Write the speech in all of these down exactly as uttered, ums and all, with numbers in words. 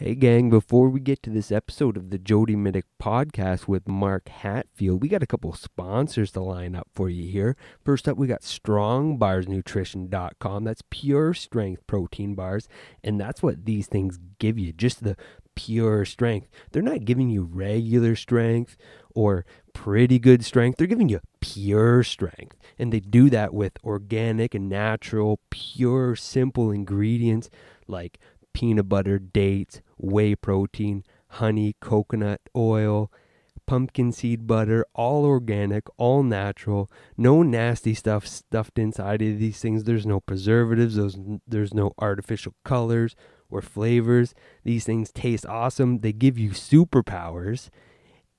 Hey gang, before we get to this episode of the Jody Mitic podcast with Mark Hatfield, we got a couple sponsors to line up for you here. First up, we got Strong Bars Nutrition dot com. That's pure strength protein bars, and that's what these things give you, just the pure strength. They're not giving you regular strength or pretty good strength. They're giving you pure strength, and they do that with organic and natural, pure, simple ingredients like peanut butter, dates, whey protein, honey, coconut oil, pumpkin seed butter, all organic, all natural, no nasty stuff stuffed inside of these things. There's no preservatives, there's, there's no artificial colors or flavors. These things taste awesome. They give you superpowers.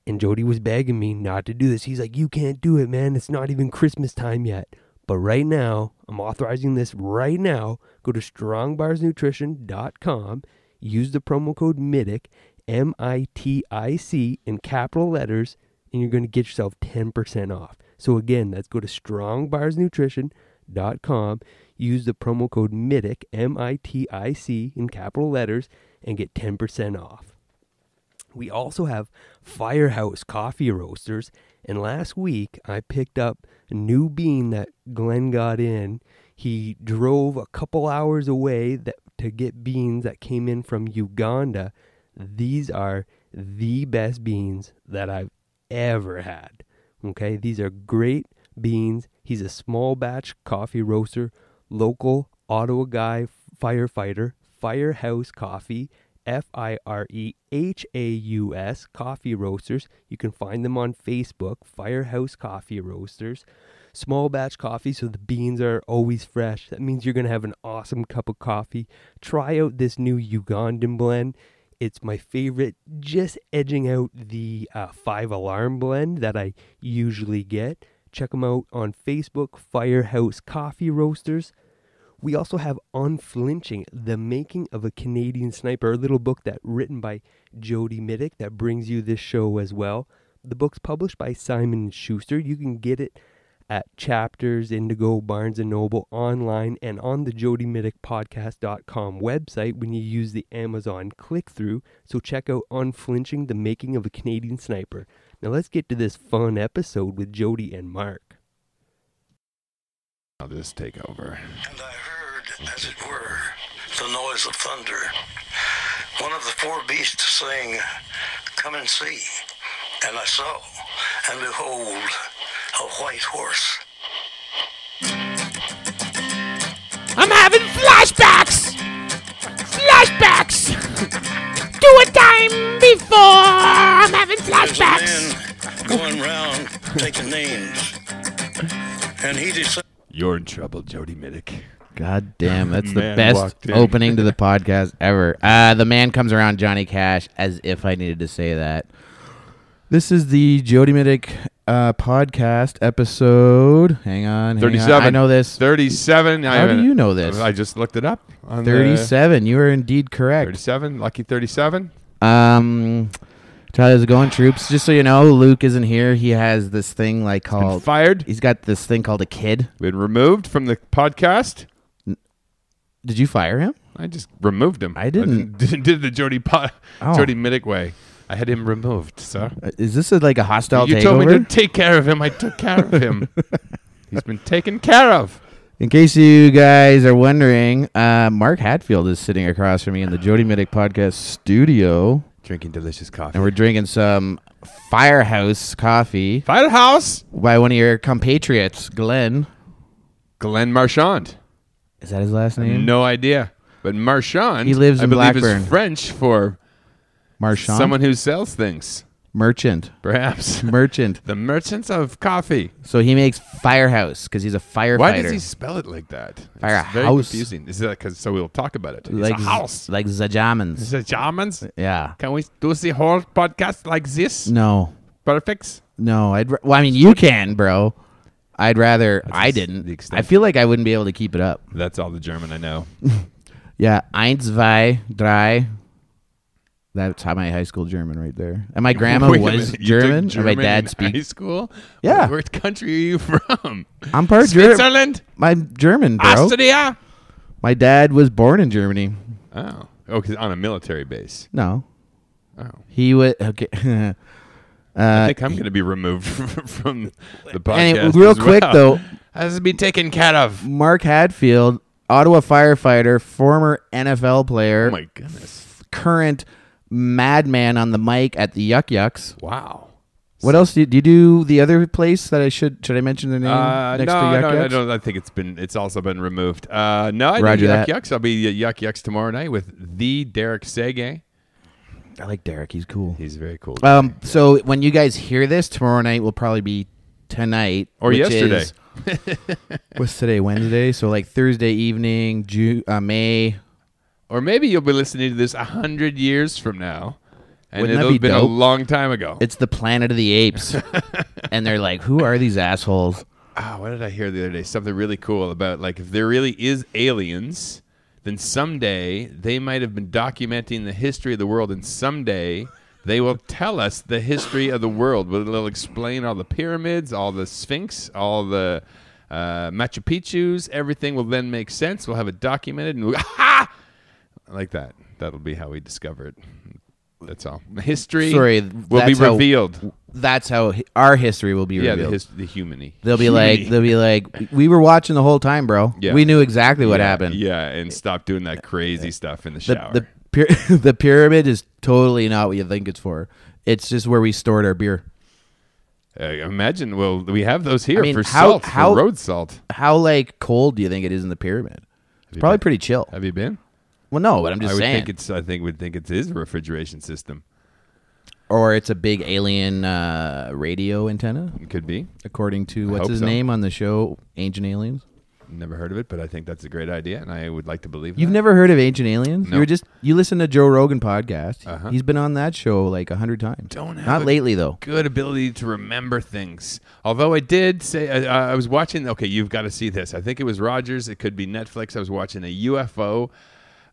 And Jody was begging me not to do this. He's like, you can't do it, man. It's not even Christmas time yet. But right now, I'm authorizing this right now. Go to Strong Bars Nutrition dot com, use the promo code MITIC, M I T I C, in capital letters, and you're going to get yourself ten percent off. So again, let's go to Strong Bars Nutrition dot com, use the promo code MITIC, M I T I C, in capital letters, and get ten percent off. We also have Firehouse Coffee Roasters, and last week I picked up a new bean that Glenn got in. He drove a couple hours away that, to get beans that came in from Uganda. These are the best beans that I've ever had. Okay, these are great beans. He's a small batch coffee roaster, local Ottawa guy, firefighter, Firehouse Coffee, F I R E H A U S, Coffee Roasters. You can find them on Facebook, Firehouse Coffee Roasters. Small batch coffee, so the beans are always fresh. That means you're going to have an awesome cup of coffee. Try out this new Ugandan blend. It's my favorite, just edging out the uh, five alarm blend that I usually get. Check them out on Facebook, Firehouse Coffee Roasters. We also have Unflinching, The Making of a Canadian Sniper, a little book that written by Jody Mitic that brings you this show as well. The book's published by Simon Schuster. You can get it at Chapters, Indigo, Barnes and Noble, online, and on the Jody Mitic Podcast dot com website when you use the Amazon click-through. So check out Unflinching, The Making of a Canadian Sniper. Now let's get to this fun episode with Jody and Mark. I'll just take over. And I heard, as it were, the noise of thunder. One of the four beasts saying, Come and see. And I saw, and behold, a white horse. I'm having flashbacks! Flashbacks! To a time before! I'm having flashbacks! There's a man going round taking names. And he decided. You're in trouble, Jody Mitic. God damn, that's the best opening to the podcast ever. Uh, the man comes around, Johnny Cash, as if I needed to say that. This is the Jody Mitic uh, podcast episode. Hang on, hang thirty-seven. On. I know this. thirty-seven. How do you know this? I just looked it up. On thirty-seven. You are indeed correct. thirty-seven. Lucky thirty-seven. Um... How's it going, troops? Just so you know, Luke isn't here. He has this thing like called been fired. He's got this thing called a kid. Been removed from the podcast. N Did you fire him? I just removed him. I didn't. I did, did the Jody po oh. Jody Mitic way. I had him removed, sir. Uh, is this a, like a hostile you takeover? You told me to take care of him. I took care of him. He's been taken care of. In case you guys are wondering, uh, Mark Hatfield is sitting across from me in the Jody Mitic podcast studio. Drinking delicious coffee. And we're drinking some Firehouse coffee. Firehouse? By one of your compatriots, Glenn. Glenn Marchand. Is that his last name? No idea. But Marchand, he lives in I believe Blackburn. Is French for Marchand? Someone who sells things. Merchant. Perhaps. Merchant. The merchants of coffee. So he makes Firehouse because he's a firefighter. Why does he spell it like that? Firehouse. It's very confusing. Is that because, so we'll talk about it. It's like a house. Like the Germans. The Germans? Yeah. Can we do the whole podcast like this? No. Perfect? No. I'd, well, I mean, you can, bro. I'd rather That's I didn't. I feel like I wouldn't be able to keep it up. That's all the German I know. Yeah. Eins, zwei, drei. That's how my high school German right there. And my grandma Wait, was German, German, and my dad speaks. High school? Yeah. Where country are you from? I'm part German. Switzerland? My German, bro. Austria? My dad was born in Germany. Oh. Oh, because on a military base. No. Oh. He would. Okay. uh, I think I'm going to be removed from the podcast. And real as quick well. though, has to be taken care of. Mark Hatfield, Ottawa firefighter, former N F L player. Oh my goodness. Current madman on the mic at the Yuk Yuk's. Wow. What else do you, do you do? The other place that I should should I mention the name uh, next no, to Yuk Yuk's? No, no, no, I think it's been it's also been removed. Uh, no, I do Yuk Yuk's. I'll be at Yuk Yuk's tomorrow night with the Derek Seguin. I like Derek. He's cool. He's very cool. Um, yeah. So when you guys hear this tomorrow night, will probably be tonight or which yesterday. Is, what's today? Wednesday. So like Thursday evening, June, uh, May, or maybe you'll be listening to this a hundred years from now. And Wouldn't it'll have been dope? a long time ago. It's the Planet of the Apes. And they're like, who are these assholes? Oh, what did I hear the other day? Something really cool about, like, if there really is aliens, then someday they might have been documenting the history of the world, and someday they will tell us the history of the world. They'll explain all the pyramids, all the Sphinx, all the uh, Machu Picchu's. Everything will then make sense. We'll have it documented. And we'll, ha! Like that. That'll be how we discover it. That's all. History Sorry, will be revealed. How, that's how hi our history will be yeah, revealed. Yeah, the, his the humany. They'll be humany. like, they'll be like, we were watching the whole time, bro. Yeah. We knew exactly what yeah, happened. Yeah, and stop doing that crazy yeah. stuff in the shower. The, the, the pyramid is totally not what you think it's for. It's just where we stored our beer. Uh, imagine, well, we have those here I mean, for how, salt, how, for road salt. How like cold do you think it is in the pyramid? It's probably been? pretty chill. Have you been? Well, no, but I'm just I would saying. Think it's, I think would think it's his refrigeration system, or it's a big alien uh, radio antenna. It could be, according to what's his so. name on the show, Ancient Aliens. Never heard of it, but I think that's a great idea, and I would like to believe. You've that. never heard of Ancient Aliens? No. You were just you listen to Joe Rogan podcast. Uh -huh. He's been on that show like a hundred times. Don't have not a lately though. Good ability to remember things. Although I did say uh, I was watching. Okay, you've got to see this. I think it was Rogers. It could be Netflix. I was watching a U F O.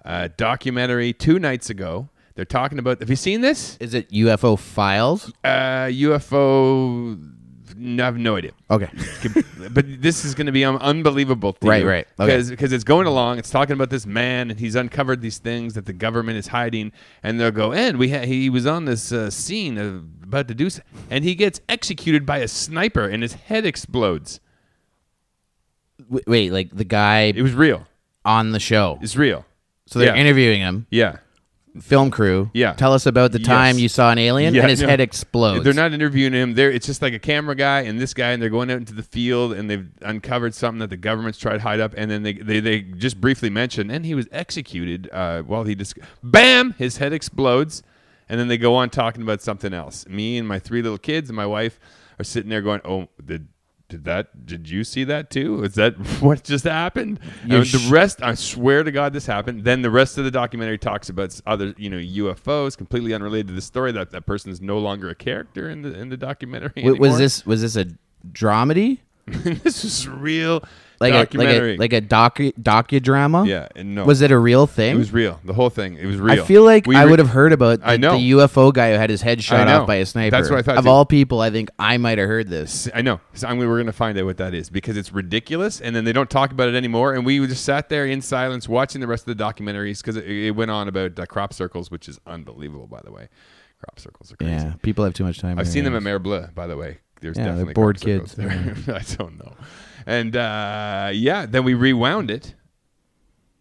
Uh, documentary two nights ago. They're talking about, have you seen this? Is it U F O Files? Uh, U F O, no, I have no idea. Okay. But this is going to be um, unbelievable to Right, you, right. Because okay. it's going along, it's talking about this man, and he's uncovered these things that the government is hiding, and they'll go, and we ha he was on this uh, scene of, about to do something, and he gets executed by a sniper, and his head explodes. Wait, like the guy... It was real. On the show. It's real. So they're yeah. interviewing him. Yeah. Film crew. Yeah. Tell us about the time yes. you saw an alien yeah, and his no. head explodes. They're not interviewing him. They're, it's just like a camera guy and this guy, and they're going out into the field, and they've uncovered something that the government's tried to hide up, and then they, they, they just briefly mention, and he was executed uh, while he just... Bam! His head explodes, and then they go on talking about something else. Me and my three little kids and my wife are sitting there going, oh, did... Did that? Did you see that too? Is that what just happened? Uh, the rest, I swear to God, this happened. Then the rest of the documentary talks about other, you know, U F Os, completely unrelated to the story. That that person is no longer a character in the in the documentary. Wait, anymore. Was this was this a dramedy? This is real, like documentary, a, like a, like a docu docudrama. Yeah, and no, was it a real thing? It was real. The whole thing. It was real. I feel like we I would have heard about the, I know. the U F O guy who had his head shot off by a sniper. That's what I thought. Of too. all people, I think I might have heard this. I know. So I mean, we're gonna find out what that is because it's ridiculous, and then they don't talk about it anymore. And we just sat there in silence watching the rest of the documentaries because it, it went on about uh, crop circles, which is unbelievable, by the way. Crop circles are crazy. Yeah, people have too much time. I've seen them at Mare Bleue, by the way. There's yeah, definitely bored kids there. I don't know. And uh, yeah, then we rewound it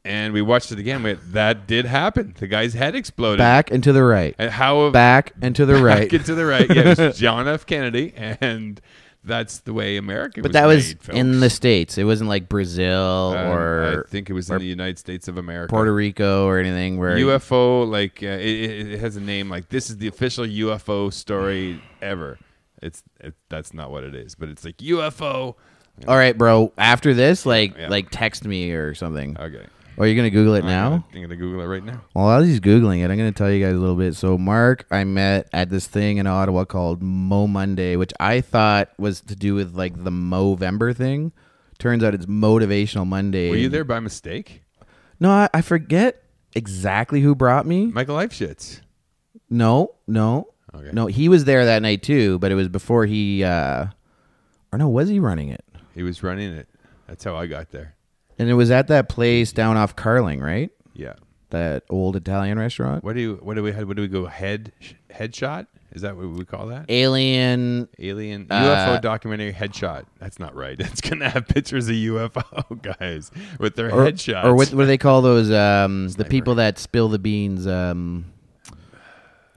and we watched it again. Wait, that did happen. The guy's head exploded. Back and to the right. And how back and to the back right. Back to the right. Yeah, it was John F. Kennedy, and that's the way America but was that was made, folks. In the States. It wasn't like Brazil uh, or... I think it was in the United States of America. Puerto Rico or anything where... U F O, like, uh, it, it has a name like, this is the official U F O story ever. It's it, that's not what it is, but it's like U F O. You know. All right, bro. After this, like, yeah. like text me or something. Okay. Oh, are you gonna Google it I'm now? Gonna, I'm gonna Google it right now. Well, while he's googling it, I'm gonna tell you guys a little bit. So, Mark, I met at this thing in Ottawa called Mo Monday, which I thought was to do with like the Movember thing. Turns out it's Motivational Monday. Were you there by mistake? No, I, I forget exactly who brought me. Michael Eifschitz. No, no. Okay. No, he was there that night too, but it was before he, uh, or no, was he running it? He was running it. That's how I got there. And it was at that place down off Carling, right? Yeah. that old Italian restaurant. What do you? What do we? What do we go? Head headshot? Is that what we call that? Alien. Alien. U F O uh, documentary headshot. That's not right. It's gonna have pictures of U F O guys with their or, headshots. Or what, what do they call those? Um, the people right. that spill the beans. Um,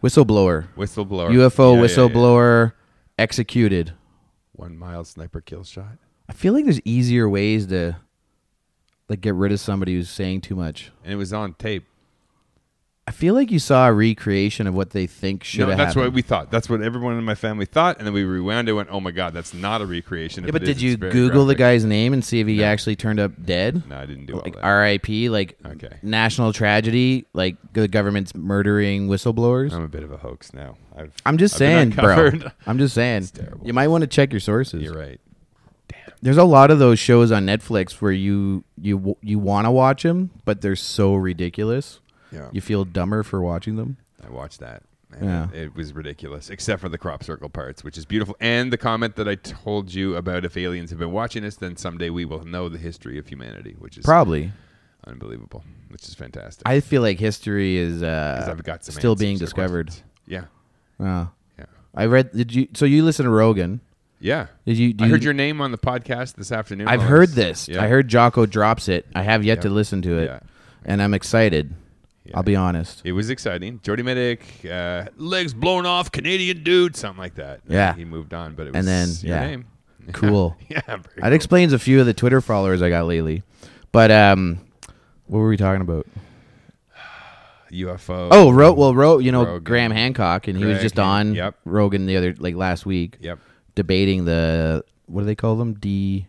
whistleblower. Whistleblower. U F O yeah, whistleblower yeah, yeah. executed. One mile sniper kill shot. I feel like there's easier ways to. Like, get rid of somebody who's saying too much. And it was on tape. I feel like you saw a recreation of what they think should have no, that's happened. What we thought. That's what everyone in my family thought. And then we rewound it and went, oh, my God, that's not a recreation. Yeah, but did you Google graphic. the guy's name and see if he no. actually turned up dead? No, I didn't do like, all that. R I P, like okay. national tragedy, like the government's murdering whistleblowers. I'm a bit of a hoax now. I've, I'm just I've saying, bro. I'm just saying. It's terrible. You might want to check your sources. You're right. There's a lot of those shows on Netflix where you you you want to watch them, but they're so ridiculous. Yeah. You feel dumber for watching them. I watched that. And yeah. it, it was ridiculous, except for the crop circle parts, which is beautiful. And the comment that I told you about if aliens have been watching us, then someday we will know the history of humanity, which is probably unbelievable, which is fantastic. I feel like history is uh, I've got some still being discovered. Yeah. Wow. Yeah. I read. Did you? So you listen to Rogan. Yeah. Did you, do I heard you, your name on the podcast this afternoon. I've heard this. Yeah. I heard Jocko drops it. I have yet yeah. to listen to it, yeah. and I'm excited. Yeah. I'll be honest. It was exciting. Jody Mitic, uh, legs blown off, Canadian dude, something like that. Yeah. He moved on, but it was and then, your yeah. name. Cool. yeah. That cool. explains a few of the Twitter followers I got lately. But um, what were we talking about? U F O. Oh, Ro well, Ro you know, Rogan. Graham Hancock, and he Greg, was just on yep. Rogan the other, like last week. Yep. Debating the what do they call them? De,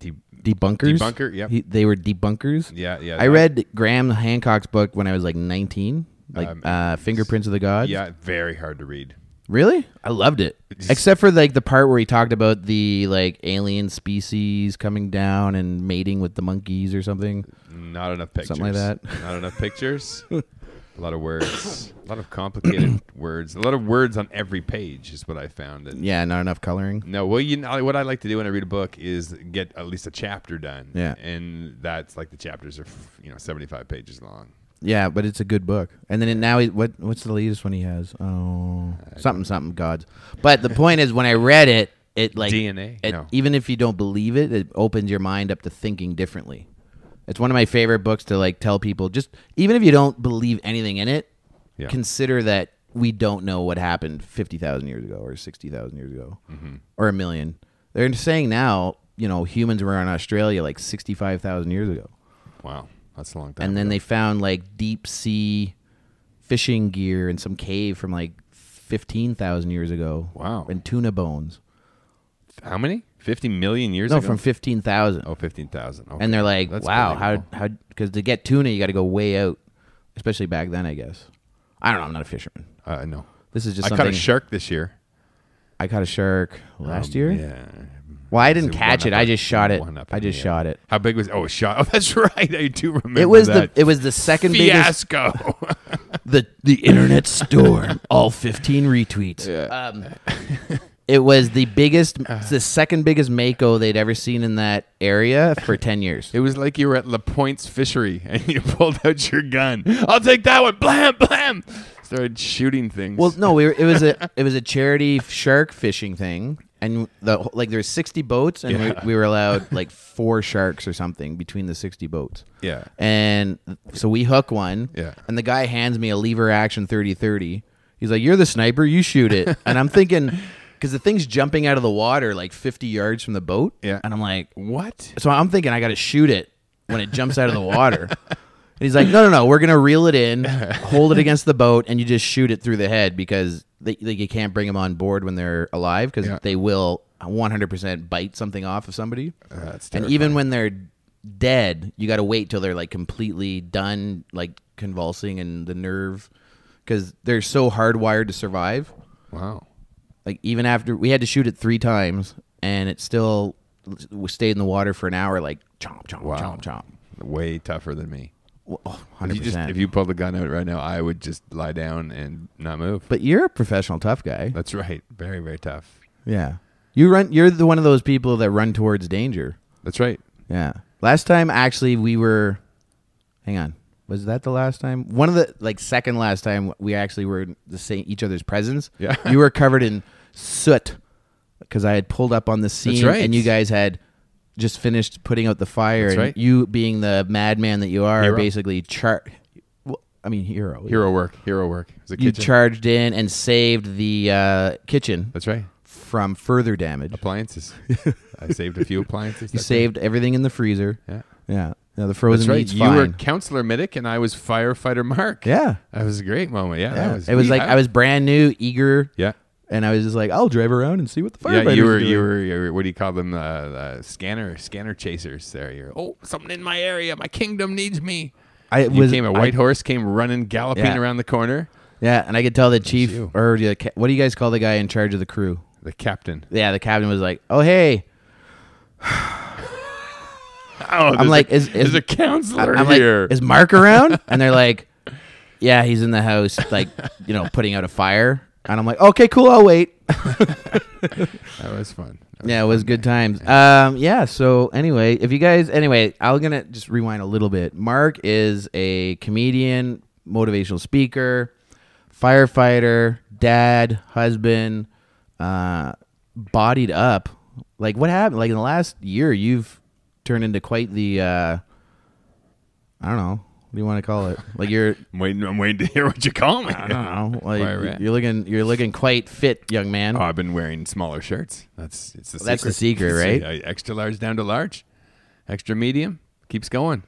de debunkers. Debunker. Yeah, they were debunkers. Yeah, yeah. I read was. Graham Hancock's book when I was like nineteen, like um, uh, Fingerprints of the Gods. Yeah, very hard to read. Really, I loved it, Just, except for like the part where he talked about the like alien species coming down and mating with the monkeys or something. Not enough pictures. Something like that. Not enough pictures. A lot of words, a lot of complicated words, a lot of words on every page is what I found. And yeah, not enough coloring. No, well, you know, what I like to do when I read a book is get at least a chapter done. Yeah, and that's like the chapters are, you know, seventy-five pages long. Yeah, but it's a good book. And then it, now, he, what what's the latest one he has? Oh, I something something gods. But the point is, when I read it, it like D N A. It, no. Even if you don't believe it, it opens your mind up to thinking differently. It's one of my favorite books to like tell people, just even if you don't believe anything in it, yeah. consider that we don't know what happened fifty thousand years ago or sixty thousand years ago mm-hmm. or a million. They're saying now, you know, humans were in Australia like sixty-five thousand years ago. Wow. That's a long time. And then ago. They found like deep sea fishing gear in some cave from like fifteen thousand years ago. Wow. And tuna bones. How many? fifty million years no, ago? No, from fifteen thousand. Oh, fifteen thousand. Okay. And they're like, that's wow, how, how, because to get tuna, you got to go way out, especially back then, I guess. I don't know. I'm not a fisherman. Uh, no. This is just I something. I caught a shark this year. I caught a shark last um, year? Yeah. Well, I didn't catch it. Up, I just shot it. I just shot it. How big was it? Oh, it shot. Oh, that's right. I do remember it was that. The, it was the second Fiasco. biggest. Fiasco. the, the internet storm. All fifteen retweets. Yeah. Um, It was the biggest, the second biggest mako they'd ever seen in that area for ten years. It was like you were at La Pointe's fishery and you pulled out your gun. I'll take that one, blam, blam. Started shooting things. Well, no, we were, it was a it was a charity shark fishing thing, and the like there were sixty boats, and yeah. we, we were allowed like four sharks or something between the sixty boats. Yeah, and so we hook one. Yeah, and the guy hands me a lever action thirty thirty. He's like, "You're the sniper, you shoot it," and I'm thinking. Because the thing's jumping out of the water like fifty yards from the boat. Yeah. And I'm like, what? So I'm thinking I got to shoot it when it jumps out of the water. And he's like, no, no, no. We're going to reel it in, hold it against the boat, and you just shoot it through the head because they, like, you can't bring them on board when they're alive because yeah. they will one hundred percent bite something off of somebody. Uh, that's terrifying. And even when they're dead, you got to wait till they're like completely done, like convulsing and the nerve because they're so hardwired to survive. Wow. Like, even after, we had to shoot it three times, and it still stayed in the water for an hour, like, chomp, chomp, wow. chomp, chomp. Way tougher than me. Well, oh, one hundred percent. If you, just, if you pulled the gun out right now, I would just lie down and not move. But you're a professional tough guy. That's right. Very, very tough. Yeah. You run, you're the one of those people that run towards danger. That's right. Yeah. Last time, actually, we were, hang on. Was that the last time? One of the, like, second last time we actually were in the same, each other's presence. Yeah. You were covered in soot because I had pulled up on the scene. That's right. And you guys had just finished putting out the fire. That's and right. You, being the madman that you are, hero. basically char- well, I mean, hero. Hero work. Hero work. It was a kitchen. You charged in and saved the uh, kitchen. That's right. From further damage. Appliances. I saved a few appliances. You saved time. everything in the freezer. Yeah. Yeah. No, the frozen meat's fine. You were Counselor Mitic, and I was Firefighter Mark. Yeah. That was a great moment. Yeah. yeah. That was it was neat. like I was brand new, eager. Yeah. And I was just like, I'll drive around and see what the firefighters yeah, you were, are doing. You were, you were, what do you call them? Uh, uh, scanner, scanner chasers there. You're, oh, something in my area. My kingdom needs me. I was, came a white I, horse, came running, galloping yeah. around the corner. Yeah. And I could tell the chief, or the, what do you guys call the guy in charge of the crew? The captain. Yeah. The captain was like, oh, hey. Oh, I'm like, a, is, is, there's a counselor I'm here. Like, is Mark around? And they're like, yeah, he's in the house, like, you know, putting out a fire. And I'm like, okay, cool, I'll wait. That was fun. That was yeah, it was fun. good times. Yeah. Um, yeah, so anyway, if you guys, anyway, I'm going to just rewind a little bit. Mark is a comedian, motivational speaker, firefighter, dad, husband, uh, bodied up. Like, what happened? Like, in the last year, you've turned into quite the, uh, I don't know, what do you want to call it? Like you're, I'm waiting. I'm waiting to hear what you call me. I don't know. Like you're, you're looking, you're looking quite fit, young man. Oh, I've been wearing smaller shirts. That's it's the well, secret. That's the secret, right? It's, uh, extra large down to large, extra medium keeps going.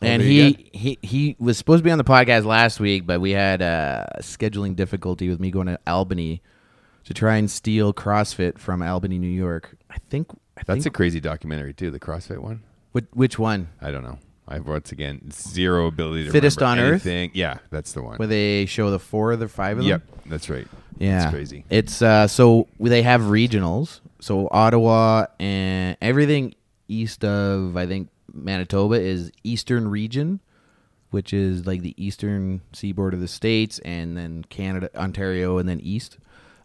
What and he, he he was supposed to be on the podcast last week, but we had a uh, scheduling difficulty with me going to Albany to try and steal CrossFit from Albany, New York. I think. I That's think, a crazy documentary, too, the CrossFit one. Which, which one? I don't know. I have, once again, zero ability to Fittest remember on anything. Earth? Yeah, that's the one. Where they show the four or the five of them? Yep, that's right. Yeah. It's crazy. It's, uh, so they have regionals. So Ottawa and everything east of, I think, Manitoba is Eastern Region, which is like the eastern seaboard of the States, and then Canada, Ontario, and then east.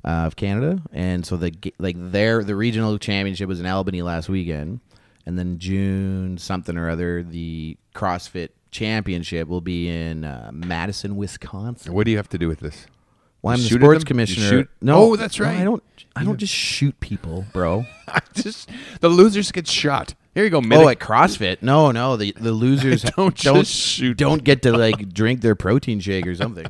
Uh, of Canada, and so the like their the regional championship was in Albany last weekend, and then June something or other the CrossFit championship will be in uh, Madison, Wisconsin. What do you have to do with this? Well, I'm the sports commissioner. No, oh, that's right. No, I don't. I don't just shoot people, bro. I just the losers get shot. Here you go, Mitic. Oh, at CrossFit? No, no. The the losers don't don't just shoot don't people. Get to like drink their protein shake or something.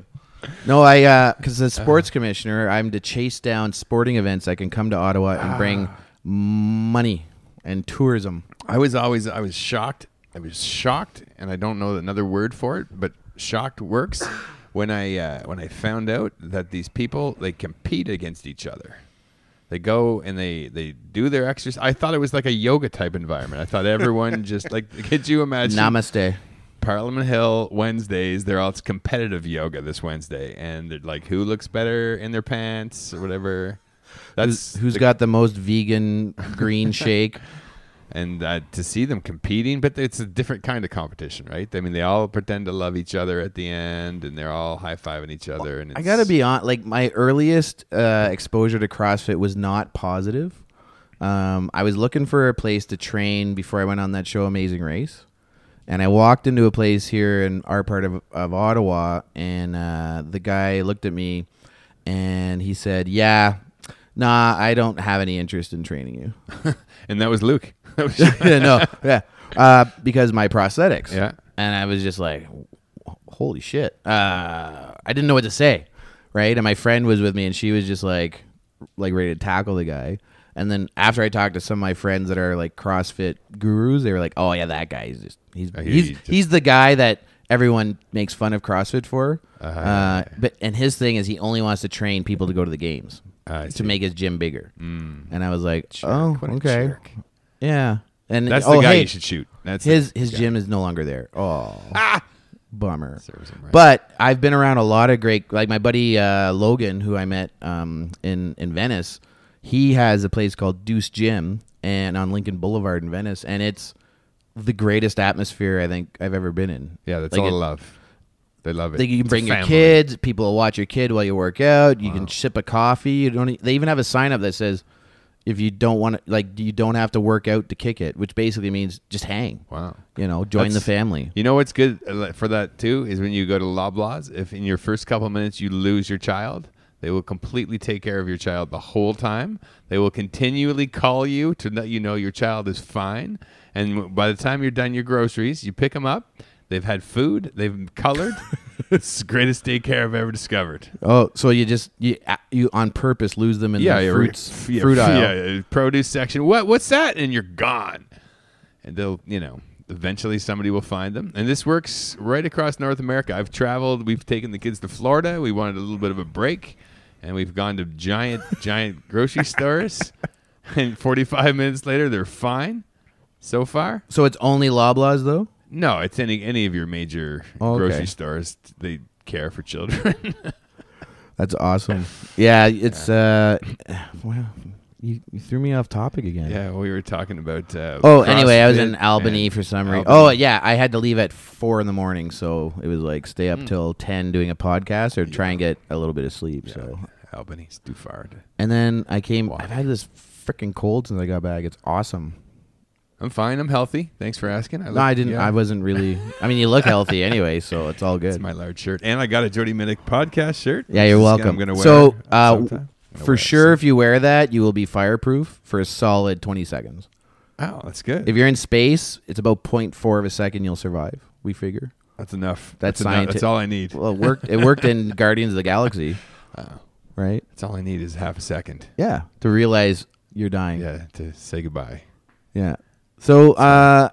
No, I because uh, as sports uh, commissioner, I'm to chase down sporting events that can come to Ottawa and bring uh, money and tourism. I was always I was shocked. I was shocked, and I don't know another word for it, but shocked works. When I uh, when I found out that these people they compete against each other. They go and they, they do their exercise. I thought it was like a yoga type environment. I thought everyone just like could you imagine? Namaste. Parliament Hill Wednesdays, they're all it's competitive yoga this Wednesday, and they're like, who looks better in their pants or whatever. That's who's, who's the, got the most vegan green shake, and uh, to see them competing, but it's a different kind of competition, right? I mean, they all pretend to love each other at the end, and they're all high fiving each other. And it's, I gotta be honest, like my earliest uh, exposure to CrossFit was not positive. Um, I was looking for a place to train before I went on that show, Amazing Race. And I walked into a place here in our part of, of Ottawa, and uh, the guy looked at me, and he said, yeah, nah, I don't have any interest in training you. And that was Luke. No, yeah, uh, because my prosthetics. Yeah. And I was just like, holy shit. Uh, I didn't know what to say, right? And my friend was with me, and she was just like, like ready to tackle the guy. And then after I talked to some of my friends that are like CrossFit gurus, they were like, oh, yeah, that guy is just, he's, he's, just... he's the guy that everyone makes fun of CrossFit for. Uh-huh. Uh, but and his thing is he only wants to train people to go to the games uh, to make his gym bigger. Mm. And I was like, jerk, oh, okay. Jerk. Yeah. And that's oh, the guy hey, you should shoot. That's his his guy. Gym is no longer there. Oh, ah! Bummer. Right. But I've been around a lot of great, like my buddy uh, Logan, who I met um, in, in Venice. He has a place called Deuce Gym and on Lincoln Boulevard in Venice, and it's the greatest atmosphere I think I've ever been in. Yeah, that's like all it, love. They love it. They, you can it's bring your kids. People will watch your kid while you work out. You wow. can sip a coffee. You don't. They even have a sign up that says, if you don't want to, like, you don't have to work out to kick it, which basically means just hang. Wow. You know, join That's, the family. You know what's good for that too is when you go to Loblaws, if in your first couple of minutes you lose your child, they will completely take care of your child the whole time. They will continually call you to let you know your child is fine. And by the time you're done your groceries, you pick them up. They've had food. They've colored. It's the greatest daycare I've ever discovered. Oh, so you just, you, you on purpose lose them in yeah, the fruits, yeah, fruit aisle. Yeah, produce section. What, what's that? And you're gone. And they'll, you know, eventually somebody will find them. And this works right across North America. I've traveled. We've taken the kids to Florida. We wanted a little bit of a break. And we've gone to giant, giant grocery stores. And forty-five minutes later, they're fine so far. So it's only Loblaws, though? No, it's any any of your major oh, okay. grocery stores. They care for children. That's awesome. Yeah, it's yeah. uh, well, you, you threw me off topic again. Yeah, we were talking about. Uh, oh, CrossFit anyway, I was in Albany for some reason. Oh yeah, I had to leave at four in the morning, so it was like stay up mm. till ten doing a podcast or yeah. try and get a little bit of sleep. Yeah. So Albany's too far. To and then I came. Walk. I've had this freaking cold since I got back. It's awesome. I'm fine. I'm healthy. Thanks for asking. I look, no, I didn't. Yeah. I wasn't really. I mean, you look healthy anyway, so it's all good. It's my large shirt, and I got a Jody Mitic podcast shirt. Yeah, you're welcome. I'm gonna wear. So, uh, for sure, if you wear that, you will be fireproof for a solid twenty seconds. Oh, that's good. If you're in space, it's about zero point four of a second. You'll survive. We figure. That's enough. That's scientific. That's all I need. Well, it worked. It worked in Guardians of the Galaxy. Oh, right. That's all I need is half a second. Yeah, to realize you're dying. Yeah, to say goodbye. Yeah. So uh,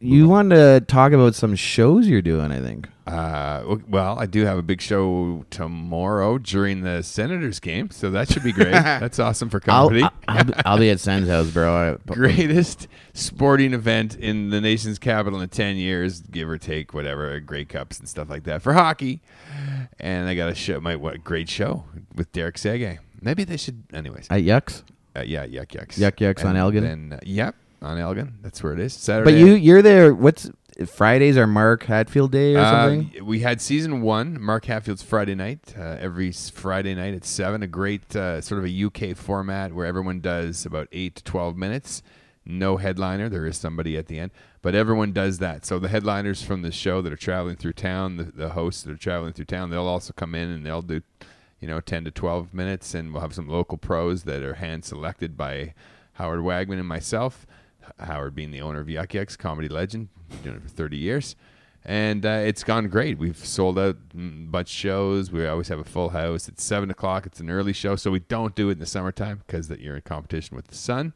you want to talk about some shows you're doing, I think. Uh, well, I do have a big show tomorrow during the Senators game, so that should be great. That's awesome for comedy. I'll, I'll, I'll be at Sen's house, bro. Greatest sporting event in the nation's capital in ten years, give or take, whatever, Grey Cups and stuff like that for hockey. And I got a show, my what, great show with Derek Seguin. Maybe they should, anyways. At Yuk's? Uh, yeah, Yuk Yuk's. Yuk Yuk's and, on Elgin? And, uh, yep. On Elgin, that's where it is. Saturday. But you, you're there. What's Fridays are Mark Hatfield Day or uh, something? We had season one, Mark Hatfield's Friday night. Uh, every Friday night at seven, a great uh, sort of a U K format where everyone does about eight to twelve minutes. No headliner. There is somebody at the end, but everyone does that. So the headliners from the show that are traveling through town, the, the hosts that are traveling through town, they'll also come in and they'll do, you know, ten to twelve minutes, and we'll have some local pros that are hand selected by Howard Wagman and myself. Howard being the owner of Yuk Yuk's, comedy legend, doing it for thirty years, and uh, it's gone great. We've sold out a bunch of shows. We always have a full house. It's seven o'clock. It's an early show, so we don't do it in the summertime because that you're in competition with the sun.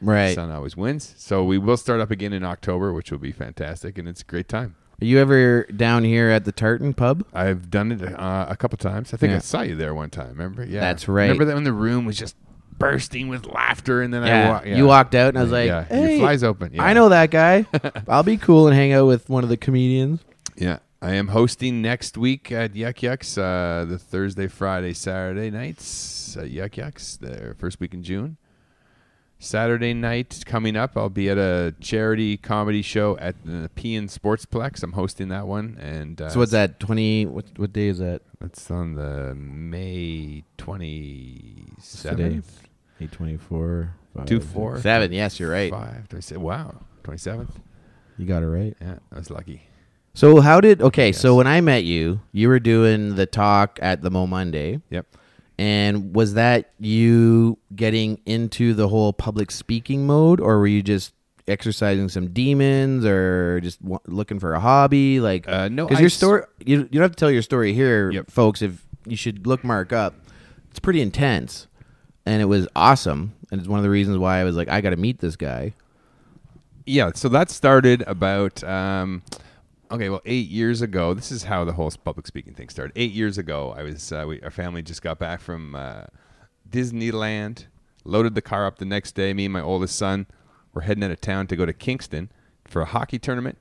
Right, the sun always wins. So we will start up again in October, which will be fantastic, and it's a great time. Are you ever down here at the Tartan Pub? I've done it uh, a couple times. I think yeah. I saw you there one time. Remember? Yeah, that's right. Remember that when the room was just bursting with laughter, and then yeah. I walked. Yeah. You walked out, and I was like, yeah. "Hey, your fly's open." Yeah. I know that guy. I'll be cool and hang out with one of the comedians. Yeah, I am hosting next week at Yuk Yuk's, uh, the Thursday, Friday, Saturday nights at Yuk Yuk's. The first week in June, Saturday night coming up. I'll be at a charity comedy show at the P N Sportsplex. I'm hosting that one, and uh, so what's that? Twenty? What what day is that? It's on the May twenty seventh. Eight twenty four, two four, seven. Yes, you're right. Five twenty seven. Wow, twenty seventh. You got it right. Yeah, I was lucky. So how did? Okay, yes. So when I met you, you were doing the talk at the Mo Monday. Yep. And was that you getting into the whole public speaking mode, or were you just exercising some demons, or just w looking for a hobby? Like, uh, no, because your story, you, you don't have to tell your story here, yep. folks. If you should look Mark up, it's pretty intense. And it was awesome, and it's one of the reasons why I was like, I got to meet this guy. Yeah, so that started about, um, okay, well, eight years ago. This is how the whole public speaking thing started. Eight years ago, I was uh, we, our family just got back from uh, Disneyland, loaded the car up the next day. Me and my oldest son were heading out of town to go to Kingston for a hockey tournament.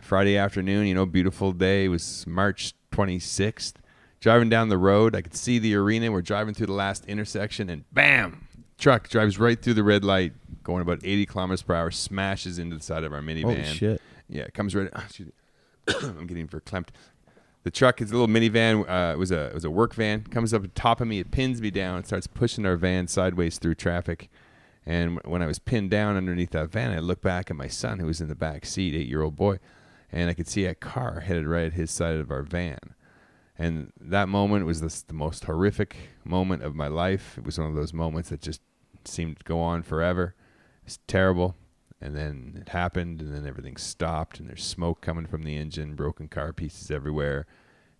Friday afternoon, you know, beautiful day. It was March twenty-sixth. Driving down the road, I could see the arena. We're driving through the last intersection, and bam! Truck drives right through the red light, going about eighty kilometers per hour, smashes into the side of our minivan. Holy shit. Yeah, it comes right... Oh, excuse me. I'm getting verklempt. The truck is a little minivan. Uh, it, was a, it was a work van. Comes up on top of me. It pins me down. It starts pushing our van sideways through traffic. And when I was pinned down underneath that van, I looked back at my son who was in the back seat, eight-year-old boy, and I could see a car headed right at his side of our van. And that moment was this, the most horrific moment of my life. It was one of those moments that just seemed to go on forever. It's terrible. And then it happened, and then everything stopped, and there's smoke coming from the engine, broken car pieces everywhere.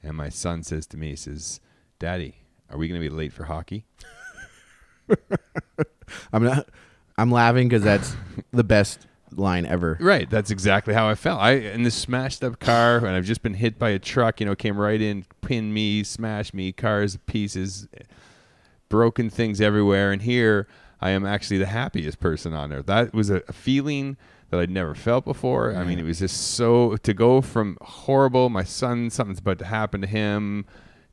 And my son says to me, he says, "Daddy, are we going to be late for hockey?" I'm not. I'm laughing because that's the best line ever. Right. That's exactly how I felt. I in this smashed up car, and I've just been hit by a truck. You know, came right in, pinned me, smashed me, cars, pieces, broken things everywhere. And here I am, actually the happiest person on earth. That was a feeling that I'd never felt before. I mean, it was just so, to go from horrible, my son, something's about to happen to him,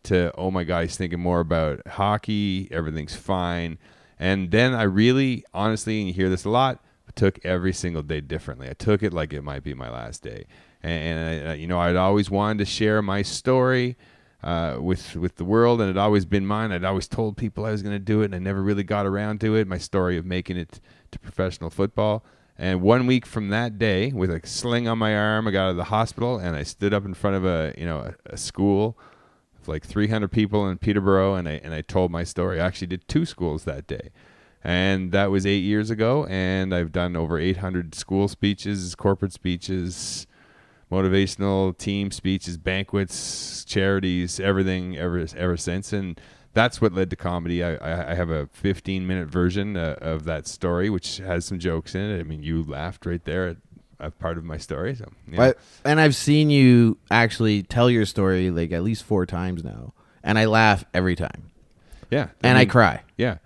to, oh my God, he's thinking more about hockey, everything's fine. And then I really, honestly, and you hear this a lot, I took every single day differently. I took it like it might be my last day. And, I, you know, I'd always wanted to share my story uh, with, with the world, and it had always been mine. I'd always told people I was going to do it, and I never really got around to it, my story of making it to professional football. And one week from that day, with a sling on my arm, I got out of the hospital, and I stood up in front of a, you know, a, a school of like three hundred people in Peterborough, and I, and I told my story. I actually did two schools that day, and that was eight years ago, and I've done over eight hundred school speeches, corporate speeches, motivational team speeches, banquets, charities, everything ever, ever since. And that's what led to comedy. I, I have a fifteen-minute version uh, of that story, which has some jokes in it. I mean, you laughed right there at, at part of my story. So, yeah. I, and I've seen you actually tell your story like at least four times now, and I laugh every time. Yeah, I and mean, I cry. Yeah,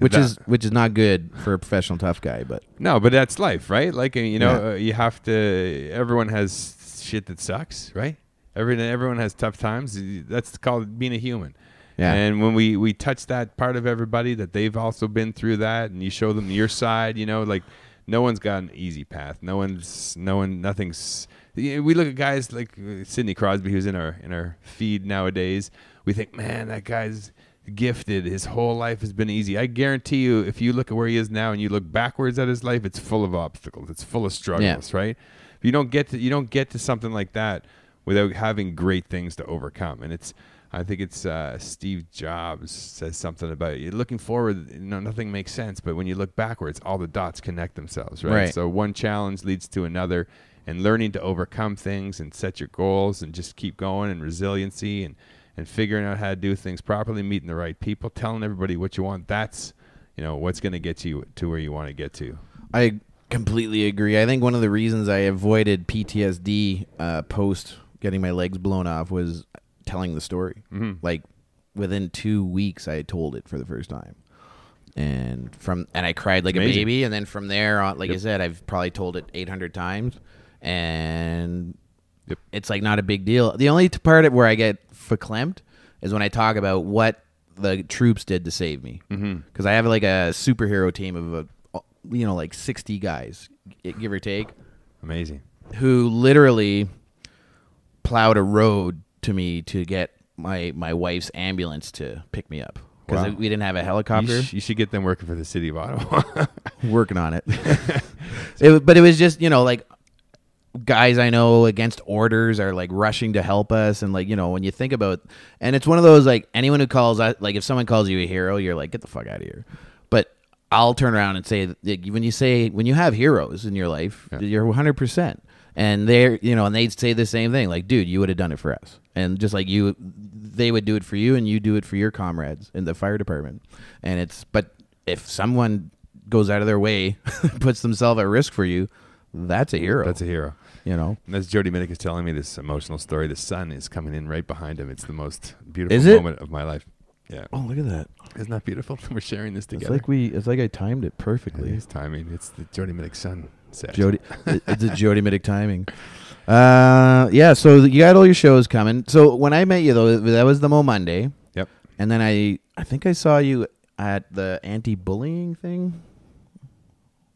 which that, is which is not good for a professional tough guy, but no, but that's life, right? Like you know, yeah. uh, you have to. Everyone has shit that sucks, right? Every everyone has tough times. That's called being a human. Yeah. And when we, we touch that part of everybody, that they've also been through that, and you show them your side, you know, like no one's got an easy path. No one's, no one, nothing's, we look at guys like Sidney Crosby, who's in our, in our feed nowadays. We think, man, that guy's gifted. His whole life has been easy. I guarantee you, if you look at where he is now and you look backwards at his life, it's full of obstacles. It's full of struggles, yeah. right? If you don't get to, you don't get to something like that without having great things to overcome. And it's, I think it's uh, Steve Jobs says something about it. You're looking forward, you know, nothing makes sense, but when you look backwards, all the dots connect themselves, right? right? So one challenge leads to another, and learning to overcome things and set your goals and just keep going, and resiliency and, and figuring out how to do things properly, meeting the right people, telling everybody what you want. That's, you know, what's going to get you to where you want to get to. I completely agree. I think one of the reasons I avoided P T S D uh, post getting my legs blown off was telling the story. Mm-hmm. Like within two weeks I had told it for the first time, and from and I cried like Amazing. a baby, and then from there on, like yep. I said, I've probably told it eight hundred times, and yep. it's like not a big deal. The only part of where I get verklempt is when I talk about what the troops did to save me, because mm-hmm. I have like a superhero team of a, you know like sixty guys, give or take, amazing, who literally plowed a road to me to get my my wife's ambulance to pick me up, because wow. we didn't have a helicopter. You, sh you should get them working for the city of Ottawa. Working on it. it. But it was just, you know, like guys I know against orders are like rushing to help us. And like, you know, when you think about, and it's one of those, like anyone who calls, like if someone calls you a hero, you're like, get the fuck out of here. But I'll turn around and say, like, when you say, when you have heroes in your life, yeah. you're one hundred percent. And they're, you know, and they'd say the same thing, like, dude, you would have done it for us. And just like you, they would do it for you, and you do it for your comrades in the fire department. And it's, but if someone goes out of their way, puts themselves at risk for you, that's a hero. That's a hero. You know, and as Jody Mitic is telling me this emotional story, the sun is coming in right behind him. It's the most beautiful moment of my life. Yeah. Oh, look at that. Isn't that beautiful? We're sharing this together. It's like we, it's like I timed it perfectly. It's timing. It's the Jody Mitic sun. Set. Jody, it's a Jody Mitic timing. Uh, yeah, so you got all your shows coming. So when I met you, though, that was the Mo Monday. Yep. And then I, I think I saw you at the anti-bullying thing,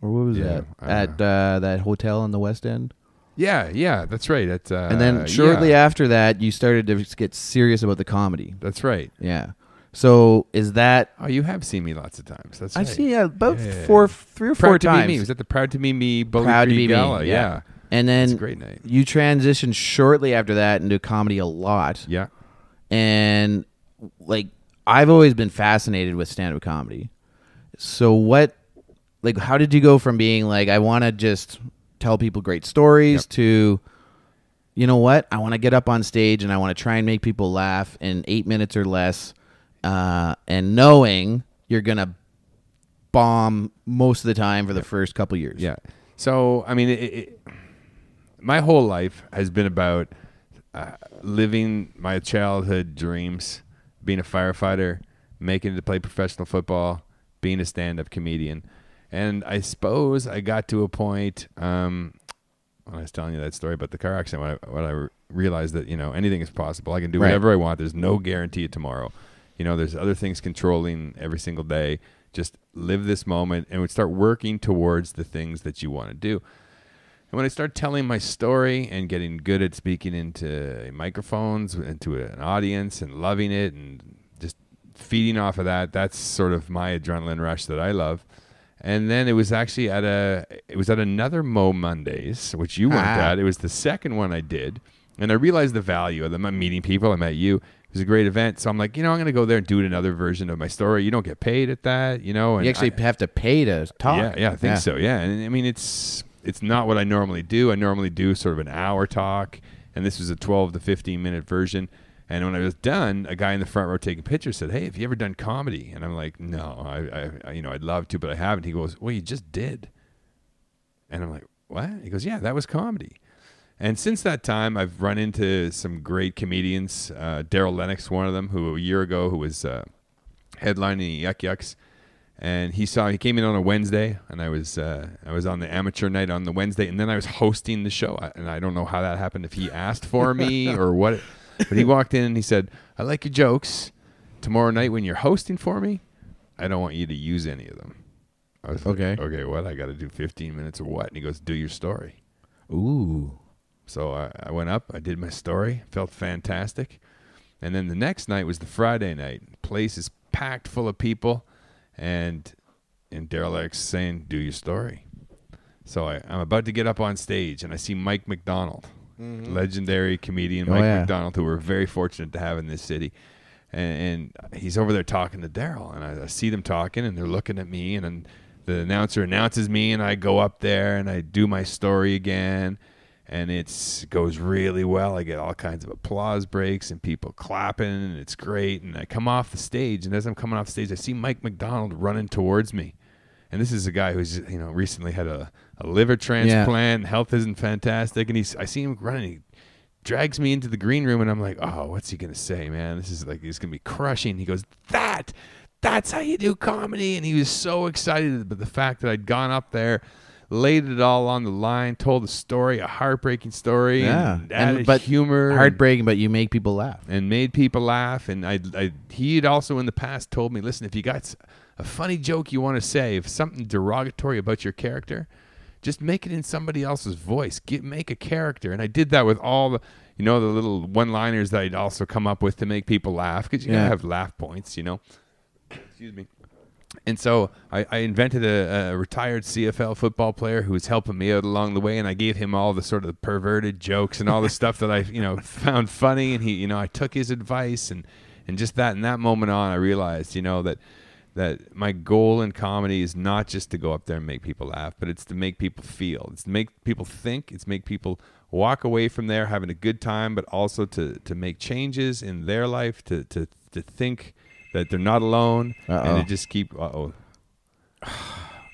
or what was yeah, that? At uh, that hotel in the West End. Yeah, yeah, that's right. At, uh, and then shortly yeah. after that, you started to get serious about the comedy. That's right. Yeah. So is that? Oh, you have seen me lots of times. That's I've right. seen you yeah, about yeah, yeah. four, three or proud four to times. Be me. Was that the Proud to Be Me? Bully Proud Free to Be Gala? Me. Yeah. yeah. And then that's a great night. You transitioned shortly after that into comedy a lot. Yeah. And like I've always been fascinated with stand-up comedy. So what? Like, how did you go from being like, I want to just tell people great stories yep. to, you know what? I want to get up on stage and I want to try and make people laugh in eight minutes or less. Uh, and knowing you're going to bomb most of the time for the first couple years. Yeah. So, I mean, it, it, my whole life has been about uh, living my childhood dreams, being a firefighter, making it to play professional football, being a stand-up comedian. And I suppose I got to a point um, when I was telling you that story about the car accident, when I, when I realized that, you know, anything is possible. I can do right. whatever I want. There's no guarantee of tomorrow. You know, there's other things controlling every single day. Just live this moment and would start working towards the things that you want to do. And when I start telling my story and getting good at speaking into microphones, into an audience and loving it and just feeding off of that, that's sort of my adrenaline rush that I love. And then it was actually at a, it was at another Mo Mondays, which you weren't ah. at. It was the second one I did. And I realized the value of them. I'm meeting people. I met you. It was a great event. So I'm like, you know, I'm going to go there and do another version of my story. You don't get paid at that, you know. And you actually I, have to pay to talk. Yeah, yeah I think yeah. so, yeah. And I mean, it's it's not what I normally do. I normally do sort of an hour talk, and this was a twelve to fifteen minute version. And when I was done, a guy in the front row taking pictures said, hey, have you ever done comedy? And I'm like, no, I, I you know, I'd love to, but I haven't. He goes, well, you just did. And I'm like, what? He goes, yeah, that was comedy. And since that time, I've run into some great comedians. Uh, Daryl Lennox, one of them, who a year ago, who was uh, headlining Yuk Yuk's, and he saw he came in on a Wednesday, and I was uh, I was on the amateur night on the Wednesday, and then I was hosting the show, and I don't know how that happened, if he asked for me or what, but he walked in and he said, "I like your jokes. Tomorrow night when you're hosting for me, I don't want you to use any of them." I was like, okay. Okay, what? I got to do fifteen minutes or what? And he goes, "Do your story." Ooh. So I, I went up, I did my story, felt fantastic. And then the next night was the Friday night. The place is packed full of people. And and Daryl X saying, do your story. So I, I'm about to get up on stage, and I see Mike McDonald, mm-hmm. legendary comedian oh, Mike yeah. McDonald, who we're very fortunate to have in this city. And, and he's over there talking to Daryl. And I, I see them talking, and they're looking at me. And then the announcer announces me, and I go up there, and I do my story again. And it goes really well. I get all kinds of applause breaks and people clapping, and it's great. And I come off the stage, and as I'm coming off the stage, I see Mike McDonald running towards me. And this is a guy who's, you know, recently had a, a liver transplant. Yeah. Health isn't fantastic. And he's, I see him running. He drags me into the green room, and I'm like, oh, what's he going to say, man? This is like, he's going to be crushing. He goes, that, that's how you do comedy. And he was so excited about the fact that I'd gone up there, laid it all on the line, told a story, a heartbreaking story, yeah. and added and, but humor. Heartbreaking, and, but you make people laugh. And made people laugh. And I, I, he had also in the past told me, listen, if you got a funny joke you want to say, if something derogatory about your character, just make it in somebody else's voice. Get, make a character. And I did that with all the, you know, the little one-liners that I'd also come up with to make people laugh, because you yeah. gotta have laugh points, you know. Excuse me. And so I, I invented a, a retired C F L football player who was helping me out along the way, and I gave him all the sort of perverted jokes and all the stuff that I, you know, found funny. And he, you know, I took his advice, and and just that. And that moment on, I realized, you know, that that my goal in comedy is not just to go up there and make people laugh, but it's to make people feel. It's to make people think. It's make people walk away from there having a good time, but also to to make changes in their life, to to to think. That they're not alone, uh-oh. And they just keep, uh-oh.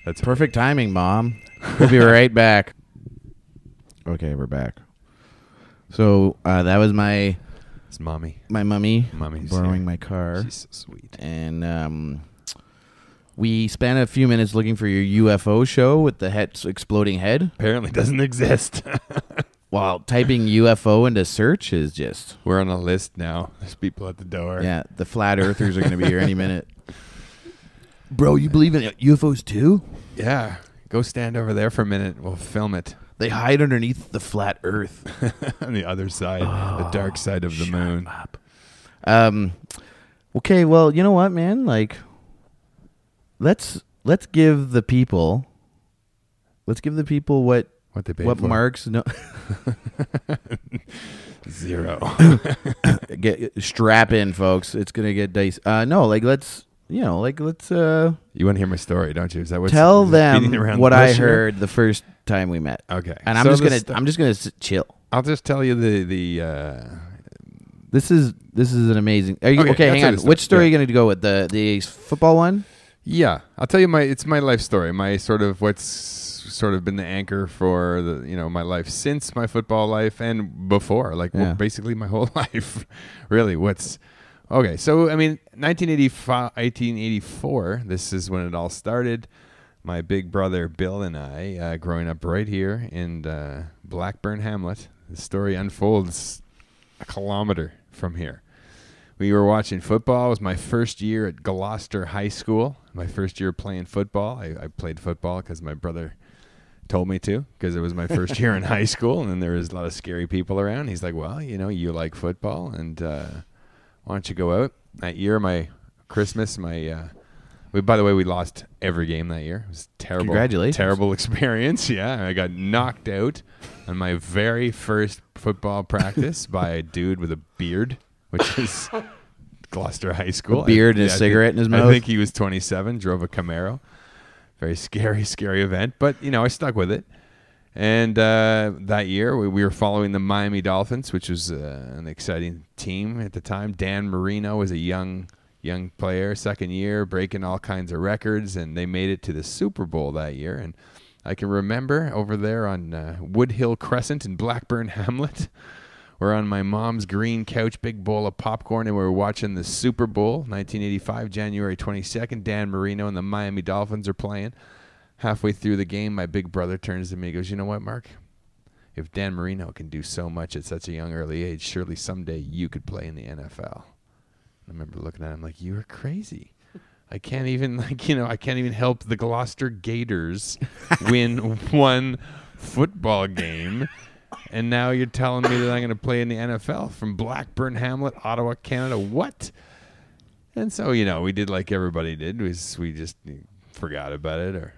That's perfect okay. timing, Mom. We'll be right back. Okay, we're back. So uh, that was my... It's Mommy. My mummy. Mommy's borrowing yeah. my car. She's so sweet. And um, we spent a few minutes looking for your U F O show with the head, exploding head. Apparently doesn't exist. Well, typing U F O into search is just... We're on a list now. There's people at the door. Yeah, the flat earthers are going to be here any minute. Bro, you believe in U F Os too? Yeah. Go stand over there for a minute. We'll film it. They hide underneath the flat earth. On the other side, oh, the dark side of the moon. Up. Um, Okay, well, you know what, man? Like, let's let's give the people, let's give the people what what they paid what for. Mark's no zero. Get strap in, folks. It's gonna get dicey. Uh, no, like let's you know, like let's. Uh, you want to hear my story, don't you? Is that what's tell them what I heard the first time we met? Okay, and I'm so just gonna I'm just gonna chill. I'll just tell you the the. Uh, This is this is an amazing. Are you okay? okay hang on. Which story yeah. are you going to go with? The the football one? Yeah, I'll tell you my. It's my life story. My sort of what's sort of been the anchor for the you know my life since my football life and before, like yeah. well, basically my whole life, really. What's okay? So I mean, nineteen eighty-four. This is when it all started. My big brother Bill and I uh, growing up right here in uh, Blackburn Hamlet. The story unfolds a kilometer from here. We were watching football. It was my first year at Gloucester High School. My first year playing football. I, I played football because my brother told me to, because it was my first year in high school, and then there was a lot of scary people around. He's like, well, you know, you like football, and uh, why don't you go out? That year, my Christmas, my... Uh, we, by the way, we lost every game that year. It was terrible. Congratulations. Terrible experience, yeah. I got knocked out on my very first football practice by a dude with a beard, which is Gloucester High School. A beard and a cigarette in his mouth. I think he was twenty-seven, drove a Camaro. Very scary, scary event. But, you know, I stuck with it. And uh, that year, we, we were following the Miami Dolphins, which was uh, an exciting team at the time. Dan Marino was a young... Young player, second year, breaking all kinds of records, and they made it to the Super Bowl that year. And I can remember over there on uh, Woodhill Crescent in Blackburn Hamlet, we're on my mom's green couch, big bowl of popcorn, and we're watching the Super Bowl, nineteen eighty-five, January twenty-second. Dan Marino and the Miami Dolphins are playing. Halfway through the game, my big brother turns to me and goes, you know what, Mark? If Dan Marino can do so much at such a young early age, surely someday you could play in the N F L. I remember looking at him like, you are crazy. I can't even, like, you know, I can't even help the Gloucester Gators win one football game. And now you're telling me that I'm going to play in the N F L from Blackburn Hamlet, Ottawa, Canada. What? And so, you know, we did like everybody did. We just, we just forgot about it. Or,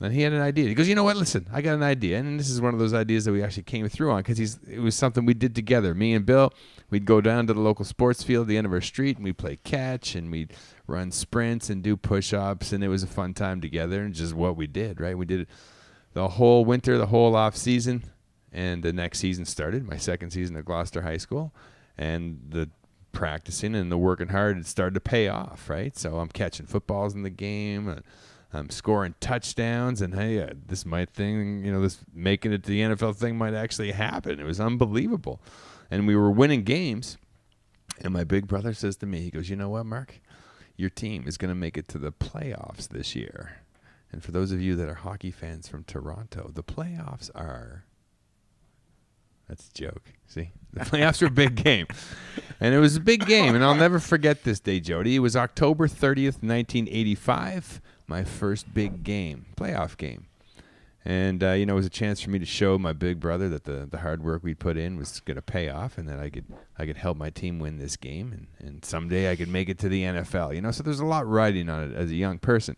and he had an idea. He goes, you know what? Listen, I got an idea. And this is one of those ideas that we actually came through on, because he's it was something we did together, me and Bill. We'd go down to the local sports field at the end of our street, and we'd play catch, and we'd run sprints and do push-ups, and it was a fun time together, and just what we did, right? We did it the whole winter, the whole off-season, and the next season started, my second season at Gloucester High School, and the practicing and the working hard, it started to pay off, right? So I'm catching footballs in the game, and I'm scoring touchdowns, and hey, uh, this might thing, you know, this making it to the N F L thing might actually happen. It was unbelievable. And we were winning games, and my big brother says to me, he goes, you know what, Mark? Your team is going to make it to the playoffs this year. And for those of you that are hockey fans from Toronto, the playoffs are... That's a joke. See? The playoffs were a big game. And it was a big game, and I'll never forget this day, Jody. It was October thirtieth, nineteen eighty-five, my first big game, playoff game. And, uh, you know, it was a chance for me to show my big brother that the, the hard work we put in was going to pay off, and that I could I could help my team win this game, and, and someday I could make it to the N F L. You know, so there's a lot riding on it as a young person.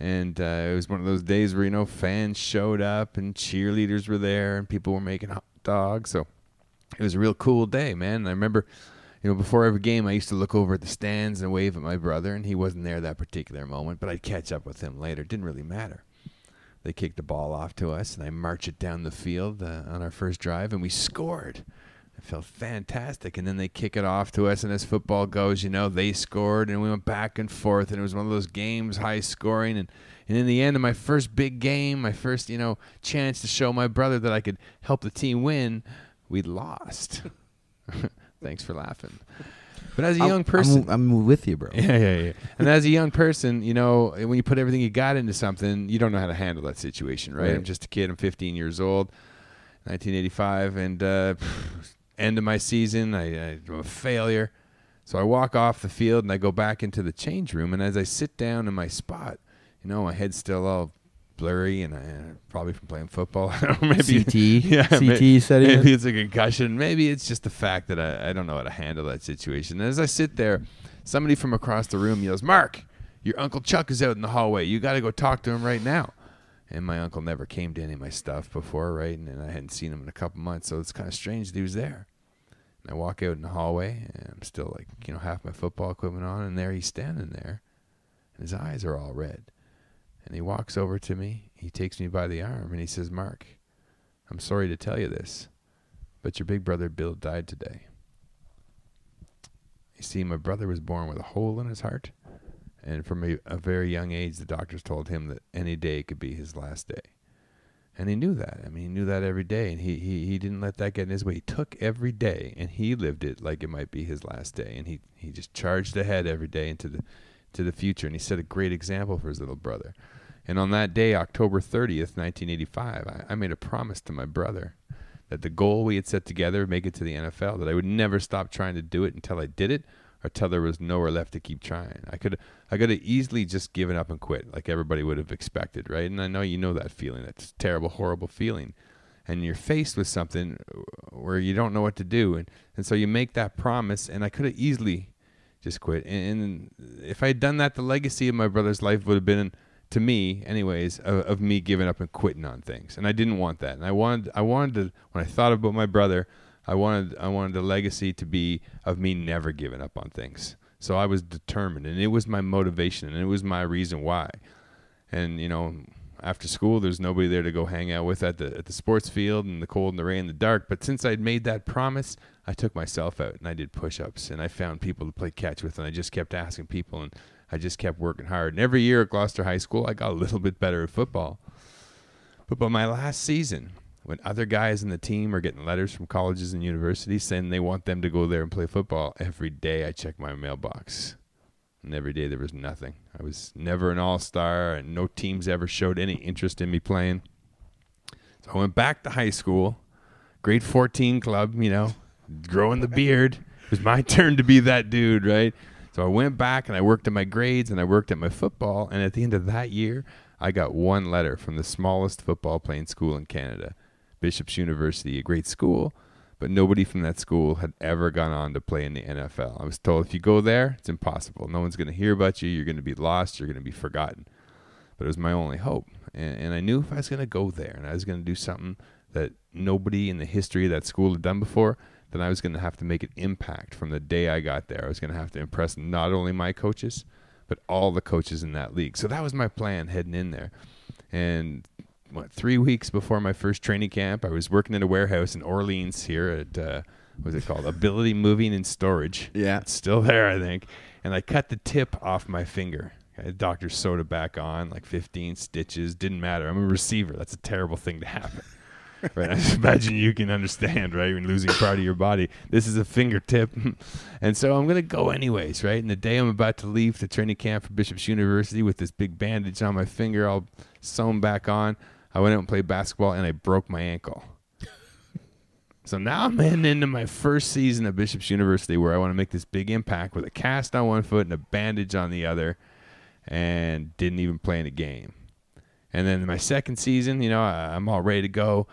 And uh, it was one of those days where, you know, fans showed up and cheerleaders were there and people were making hot dogs. So it was a real cool day, man. And I remember, you know, before every game I used to look over at the stands and wave at my brother, and he wasn't there that particular moment, but I'd catch up with him later. It didn't really matter. They kicked the ball off to us, and I marched it down the field uh, on our first drive, and we scored. It felt fantastic. And then they kick it off to us, and as football goes, you know, they scored, and we went back and forth, and it was one of those games, high scoring. And, and in the end of my first big game, my first, you know, chance to show my brother that I could help the team win, we lost. Thanks for laughing. But as a young person... I'm, I'm with you, bro. Yeah, yeah, yeah. And as a young person, you know, when you put everything you got into something, you don't know how to handle that situation, right? right. I'm just a kid. I'm fifteen years old, nineteen eighty-five, and uh, end of my season, I, I'm a failure. So I walk off the field, and I go back into the change room, and as I sit down in my spot, you know, my head's still all blurry and uh, probably from playing football. I don't know, maybe C T. Yeah, C T maybe, setting. Maybe it's a concussion. Maybe it's just the fact that I, I don't know how to handle that situation. And as I sit there, somebody from across the room yells, "Mark, your Uncle Chuck is out in the hallway. You got to go talk to him right now." And my uncle never came to any of my stuff before, right? And, and I hadn't seen him in a couple months, so it's kind of strange that he was there. And I walk out in the hallway, and I'm still like, you know, half my football equipment on, and there he's standing there. And his eyes are all red. And he walks over to me, he takes me by the arm, and he says, "Mark, I'm sorry to tell you this, but your big brother Bill died today." You see, my brother was born with a hole in his heart, and from a, a very young age, the doctors told him that any day could be his last day. And he knew that. I mean, he knew that every day, and he, he, he didn't let that get in his way. He took every day, and he lived it like it might be his last day, and he, he just charged ahead every day into the to the future, and he set a great example for his little brother. And on that day, October thirtieth, nineteen eighty-five, I, I made a promise to my brother that the goal we had set together, make it to the N F L, that I would never stop trying to do it until I did it or till there was nowhere left to keep trying. I could I could have easily just given up and quit like everybody would have expected, right? And I know you know that feeling, that terrible, horrible feeling. And you're faced with something where you don't know what to do. And, and so you make that promise, and I could have easily just quit. And, and if I had done that, the legacy of my brother's life would have been, to me anyways, of, of me giving up and quitting on things. And I didn't want that. And I wanted, I wanted to, when I thought about my brother, I wanted, I wanted the legacy to be of me never giving up on things. So I was determined, and it was my motivation, and it was my reason why. And, you know, after school, there's nobody there to go hang out with at the, at the sports field in the cold and the rain and the dark. But since I'd made that promise, I took myself out and I did push-ups and I found people to play catch with, and I just kept asking people, and I just kept working hard. And every year at Gloucester High School, I got a little bit better at football. But by my last season, when other guys in the team are getting letters from colleges and universities saying they want them to go there and play football, every day I checked my mailbox. And every day there was nothing. I was never an all-star, and no teams ever showed any interest in me playing. So I went back to high school, grade fourteen club, you know, growing the beard. It was my turn to be that dude, right? So I went back and I worked at my grades and I worked at my football. And at the end of that year, I got one letter from the smallest football playing school in Canada, Bishop's University, a great school. But nobody from that school had ever gone on to play in the N F L. I was told, if you go there, it's impossible. No one's going to hear about you. You're going to be lost. You're going to be forgotten. But it was my only hope. And, and I knew if I was going to go there and I was going to do something that nobody in the history of that school had done before, then I was going to have to make an impact from the day I got there. I was going to have to impress not only my coaches, but all the coaches in that league. So that was my plan heading in there. And what, three weeks before my first training camp, I was working in a warehouse in Orleans here at, uh, what was it called? Ability Moving and Storage. Yeah. It's still there, I think. And I cut the tip off my finger. I had doctor's soda back on, like fifteen stitches. Didn't matter. I'm a receiver. That's a terrible thing to happen. Right, I just imagine you can understand, right? You're losing part of your body. This is a fingertip. And so I'm going to go anyways, right? And the day I'm about to leave the training camp for Bishop's University with this big bandage on my finger, all sewn back on, I went out and played basketball, and I broke my ankle. So now I'm heading into my first season at Bishop's University where I want to make this big impact with a cast on one foot and a bandage on the other, and didn't even play in a game. And then my second season, you know, I, I'm all ready to go.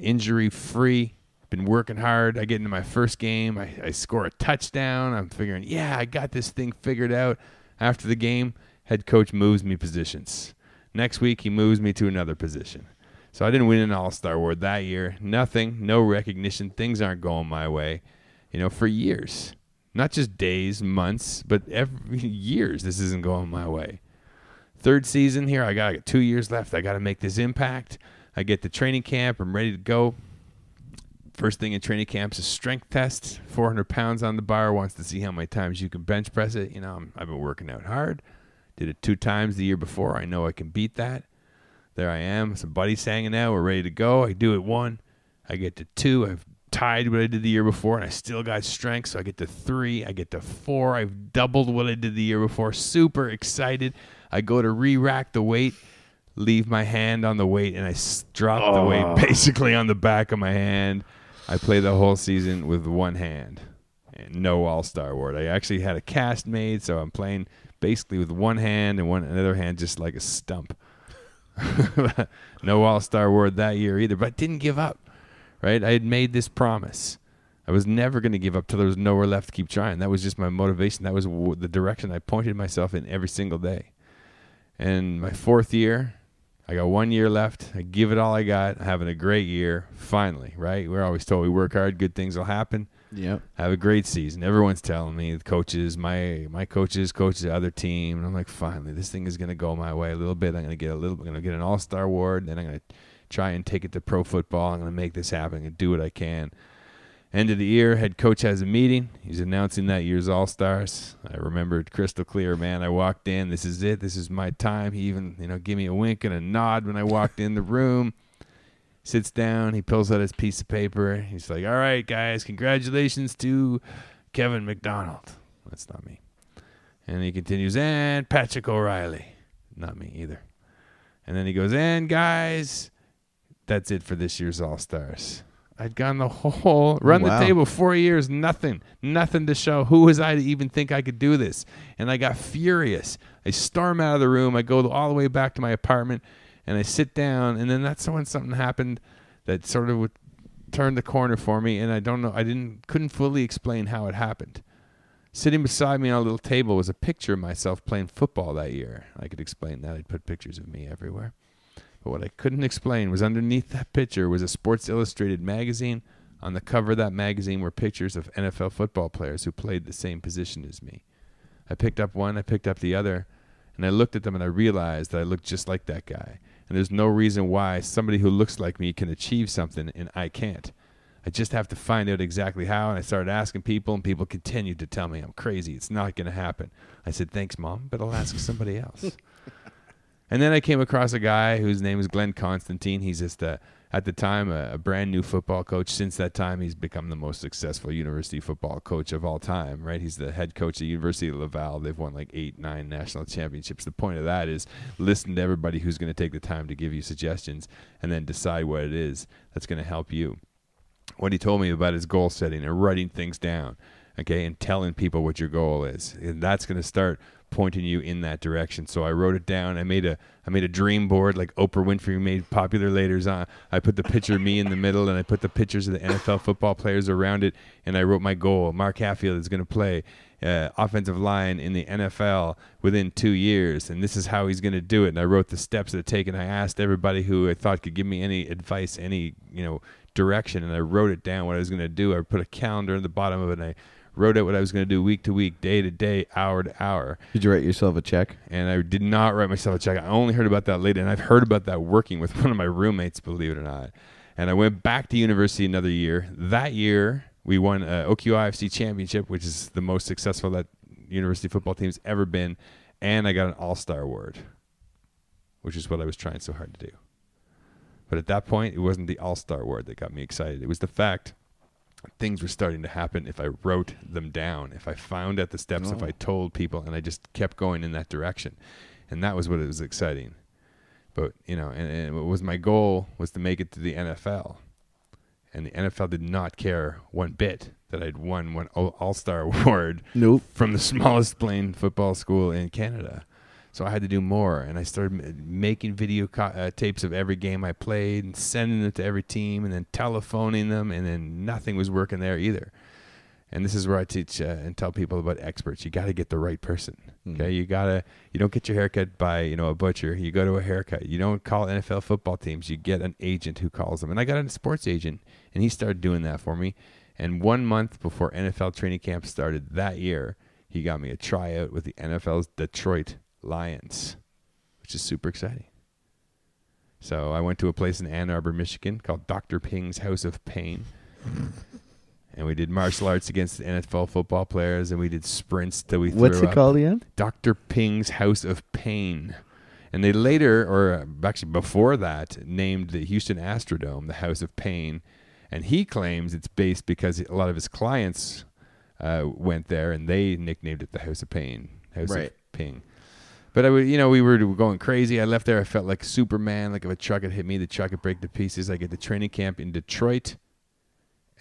Injury free, been working hard. I get into my first game, I, I score a touchdown. I'm figuring, yeah, I got this thing figured out. After the game, head coach moves me positions. Next week, he moves me to another position. So I didn't win an all-star award that year. Nothing, no recognition. Things aren't going my way, you know, for years. Not just days, months, but every years this isn't going my way. Third season here, I got two years left. I got to make this impact. I get to training camp. I'm ready to go. First thing in training camp is a strength test. four hundred pounds on the bar. Wants to see how many times you can bench press it. You know, I'm, I've been working out hard. Did it two times the year before. I know I can beat that. There I am. Some buddies hanging out. We're ready to go. I do it one. I get to two. I've tied what I did the year before, and I still got strength. So I get to three. I get to four. I've doubled what I did the year before. Super excited. I go to re-rack the weight. Leave my hand on the weight, and I drop oh. the weight basically on the back of my hand. I play the whole season with one hand, and no all-star award. I actually had a cast made, so I'm playing basically with one hand and one another hand just like a stump. No All-Star Award that year either, but didn't give up, right? I had made this promise. I was never going to give up till there was nowhere left to keep trying. That was just my motivation. That was w the direction I pointed myself in every single day. And my fourth year, I got one year left. I give it all I got. I'm having a great year, finally, right? We're always told we work hard, good things will happen. Yeah. Have a great season. Everyone's telling me, the coaches, my my coaches, coaches the other team. And I'm like, finally, this thing is going to go my way a little bit. I'm going to get a little, I'm going to get an All-Star Award. Then I'm going to try and take it to pro football. I'm going to make this happen. I'm going to do what I can. End of the year, head coach has a meeting. He's announcing that year's All-Stars. I remember it crystal clear, man. I walked in. This is it. This is my time. He even, you know, gave me a wink and a nod when I walked in the room. Sits down. He pulls out his piece of paper. He's like, all right, guys, congratulations to Kevin McDonald. That's not me. And he continues, and Patrick O'Reilly. Not me either. And then he goes, and guys, that's it for this year's All-Stars. I'd gone the whole run wow. the table four years, nothing, nothing to show. Who was I to even think I could do this? And I got furious. I storm out of the room. I go all the way back to my apartment, and I sit down. And then that's when something happened that sort of would turn the corner for me. And I don't know, I didn't, couldn't fully explain how it happened. Sitting beside me on a little table was a picture of myself playing football that year. I could explain that. I'd put pictures of me everywhere. But what I couldn't explain was underneath that picture was a Sports Illustrated magazine. On the cover of that magazine were pictures of N F L football players who played the same position as me. I picked up one, I picked up the other, and I looked at them and I realized that I looked just like that guy. And there's no reason why somebody who looks like me can achieve something and I can't. I just have to find out exactly how. And I started asking people, and people continued to tell me I'm crazy. It's not going to happen. I said, thanks, Mom, but I'll ask somebody else. And then I came across a guy whose name is Glenn Constantine. He's just, a, at the time, a, a brand-new football coach. Since that time, he's become the most successful university football coach of all time, right? He's the head coach at the University of Laval. They've won like eight, nine national championships. The point of that is listen to everybody who's going to take the time to give you suggestions and then decide what it is that's going to help you. What he told me about is goal setting and writing things down, okay, and telling people what your goal is. And that's going to start pointing you in that direction. So I wrote it down. I made a I made a dream board like Oprah Winfrey made popular later on. I put the picture of me in the middle, and I put the pictures of the N F L football players around it, and I wrote my goal. Mark Hatfield is going to play uh, offensive line in the N F L within two years, and this is how he's going to do it. And I wrote the steps that it take, and I asked everybody who I thought could give me any advice, any you know direction, and I wrote it down what I was going to do. I put a calendar in the bottom of it, and I wrote out what I was going to do week to week, day to day, hour to hour. Did you write yourself a check? And I did not write myself a check. I only heard about that later, and I've heard about that working with one of my roommates, believe it or not. And I went back to university another year. That year, we won an O Q I F C championship, which is the most successful that university football team's ever been, and I got an All-Star Award, which is what I was trying so hard to do. But at that point, it wasn't the All-Star Award that got me excited. It was the fact things were starting to happen if I wrote them down, if I found out the steps, oh. if I told people, and I just kept going in that direction. And that was what it was exciting. But, you know, and, and what was my goal was to make it to the N F L. And the N F L did not care one bit that I'd won one All-Star Award nope. from the smallest playing football school in Canada. So I had to do more, and I started making video co uh, tapes of every game I played and sending them to every team and then telephoning them, and then nothing was working there either. And this is where I teach uh, and tell people about experts. You got to get the right person. Mm. Okay, you gotta you don't get your haircut by you know a butcher. You go to a haircut. You don't call N F L football teams. You get an agent who calls them. And I got a sports agent, and he started doing that for me. And one month before N F L training camp started that year, he got me a tryout with the N F L's Detroit Lions, which is super exciting. So I went to a place in Ann Arbor, Michigan called Doctor Ping's House of Pain. And we did martial arts against the N F L football players, and we did sprints till we threw up. What's it called again? Doctor Ping's House of Pain. And they later, or actually before that, named the Houston Astrodome the House of Pain. And he claims it's based because a lot of his clients uh, went there, and they nicknamed it the House of Pain. House right. of Ping. But, I would, you know, we were going crazy. I left there. I felt like Superman. Like if a truck had hit me, the truck would break to pieces. I get to training camp in Detroit,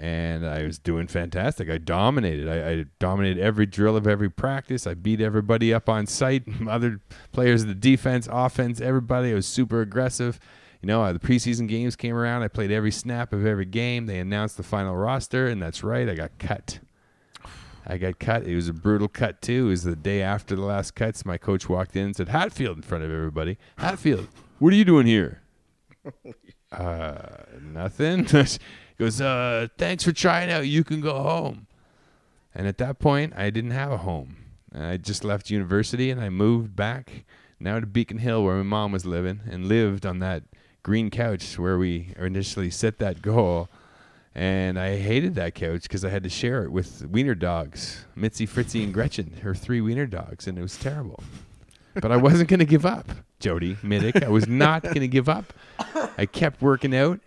and I was doing fantastic. I dominated. I, I dominated every drill of every practice. I beat everybody up on site, other players of the defense, offense, everybody. I was super aggressive. You know, the preseason games came around. I played every snap of every game. They announced the final roster, and that's right, I got cut. I got cut. It was a brutal cut, too. It was the day after the last cuts. My coach walked in and said, Hatfield, in front of everybody. Hatfield, what are you doing here? uh, nothing. He goes, uh, thanks for trying out. You can go home. And at that point, I didn't have a home. I just left university, and I moved back now to Beacon Hill, where my mom was living, and lived on that green couch where we initially set that goal. And I hated that couch because I had to share it with wiener dogs, Mitzi, Fritzy, and Gretchen, her three wiener dogs, and it was terrible. But I wasn't going to give up, Jody Mitic. I was not going to give up. I kept working out,